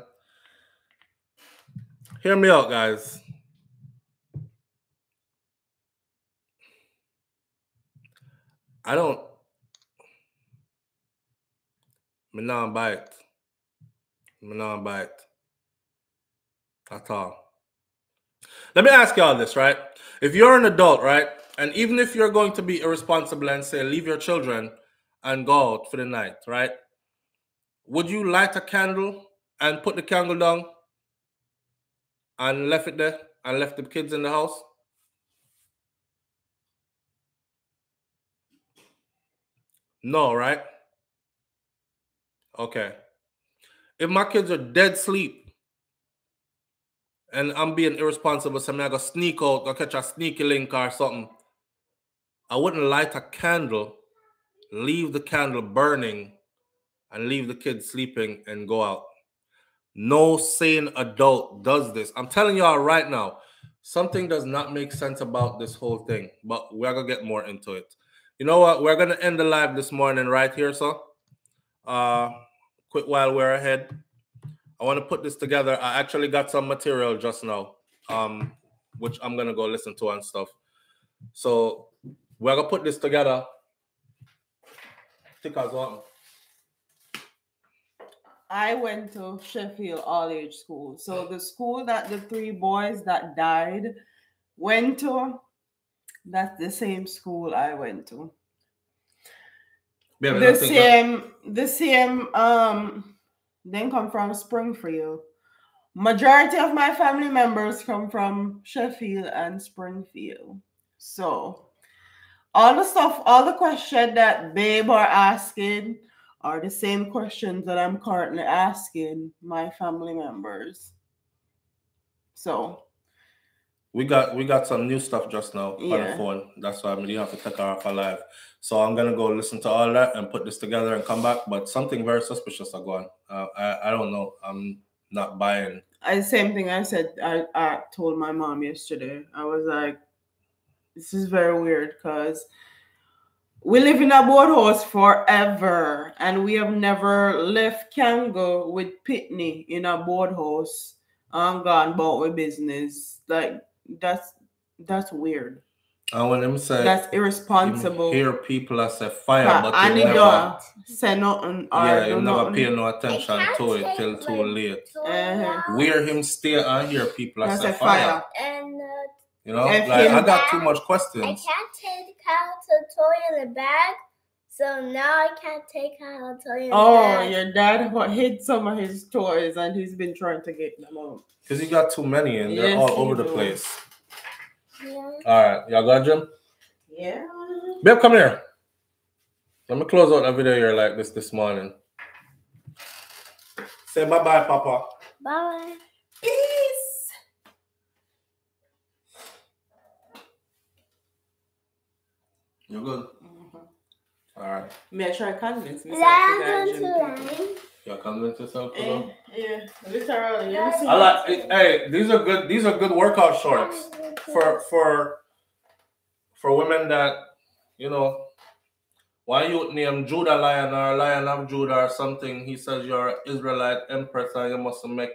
hear me out, guys. I don't. Me non-bite. That's all. Let me ask y'all this, right? If you're an adult, right, and even if you're going to be irresponsible and say leave your children and go out for the night, right, would you light a candle and put the candle down and left it there and left the kids in the house? No, right? Okay. If my kids are dead asleep and I'm being irresponsible, so I'm going to sneak out or catch a sneaky link or something, I wouldn't light a candle, leave the candle burning, and leave the kids sleeping and go out. No sane adult does this. I'm telling y'all right now, something does not make sense about this whole thing, but we're going to get more into it. You know what? We're going to end the live this morning right here, so quick while we're ahead. I want to put this together. I actually got some material just now, which I'm going to go listen to and stuff. So we're going to put this together. I went to Sheffield all-age school. So the school that the three boys that died went to, that's the same school I went to. Yeah, the same, come from Springfield. Majority of my family members come from Sheffield and Springfield. So all the stuff, all the questions that Babe are asking are the same questions that I'm currently asking my family members. So we got some new stuff just now on the phone. That's why you have to take her off alive. So I'm gonna go listen to all that and put this together and come back. But something very suspicious are going. I don't know. I'm not buying. The same thing I said. I told my mom yesterday. I was like, this is very weird because we live in a boathouse forever, and we have never left Kango with Pitney in a boathouse and gone about with business. Like that's weird. I want them say that's irresponsible. Hear people as a fire, but they never say nothing. Yeah, you never pay no attention to it till too late. Where him stay and hear people as a fire. You know, like, I got too much questions. I can't take out a toy in the bag, so now I can't take out a toy in the bag. Oh, your dad hid some of his toys, and he's been trying to get them out. Because he got too many, and they're all over the place. Yeah. All right. Y'all got Jim? Yeah. Babe, come here. Let me close out that video here like this morning. Say bye-bye, Papa. Bye. Peace. You're good. Mm-hmm. All right. May I try to convince myself? Y'all convince yourself? Yeah. Literally. I like it. Hey, these are good. These are good workout shorts for women that, you know. One youth named Judah Lion or Lion of Judah or something. He says you're an Israelite empress and you must make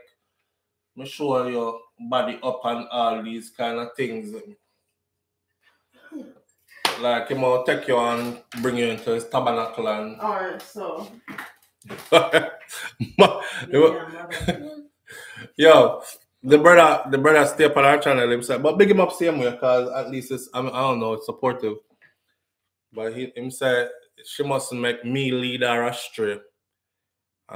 sure your body up and all these kind of things. Like, he will take you and bring you into his tabernacle and... All right, so... Yo, the brother stay up on our channel himself. But big him up same way, because at least it's, I don't know, it's supportive. But he said, she mustn't make me lead her astray. And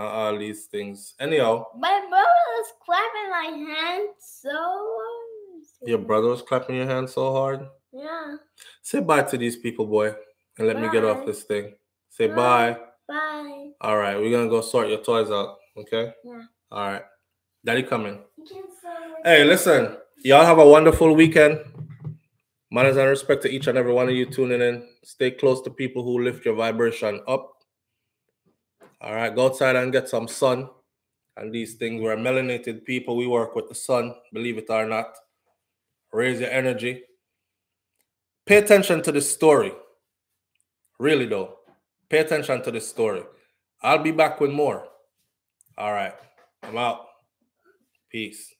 all these things. Anyhow. My brother was clapping my hand so hard. Your brother was clapping your hand so hard? Yeah. Say bye to these people, boy, and let me get off this thing. Say bye. Bye. All right, we're gonna go sort your toys out, okay? Yeah. All right, Daddy coming. Hey, listen, y'all have a wonderful weekend. Manners and respect to each and every one of you tuning in. Stay close to people who lift your vibration up. All right, go outside and get some sun. And these things, we're melanated people. We work with the sun, believe it or not. Raise your energy. Pay attention to the story. Really, though. Pay attention to the story. I'll be back with more. All right. I'm out. Peace.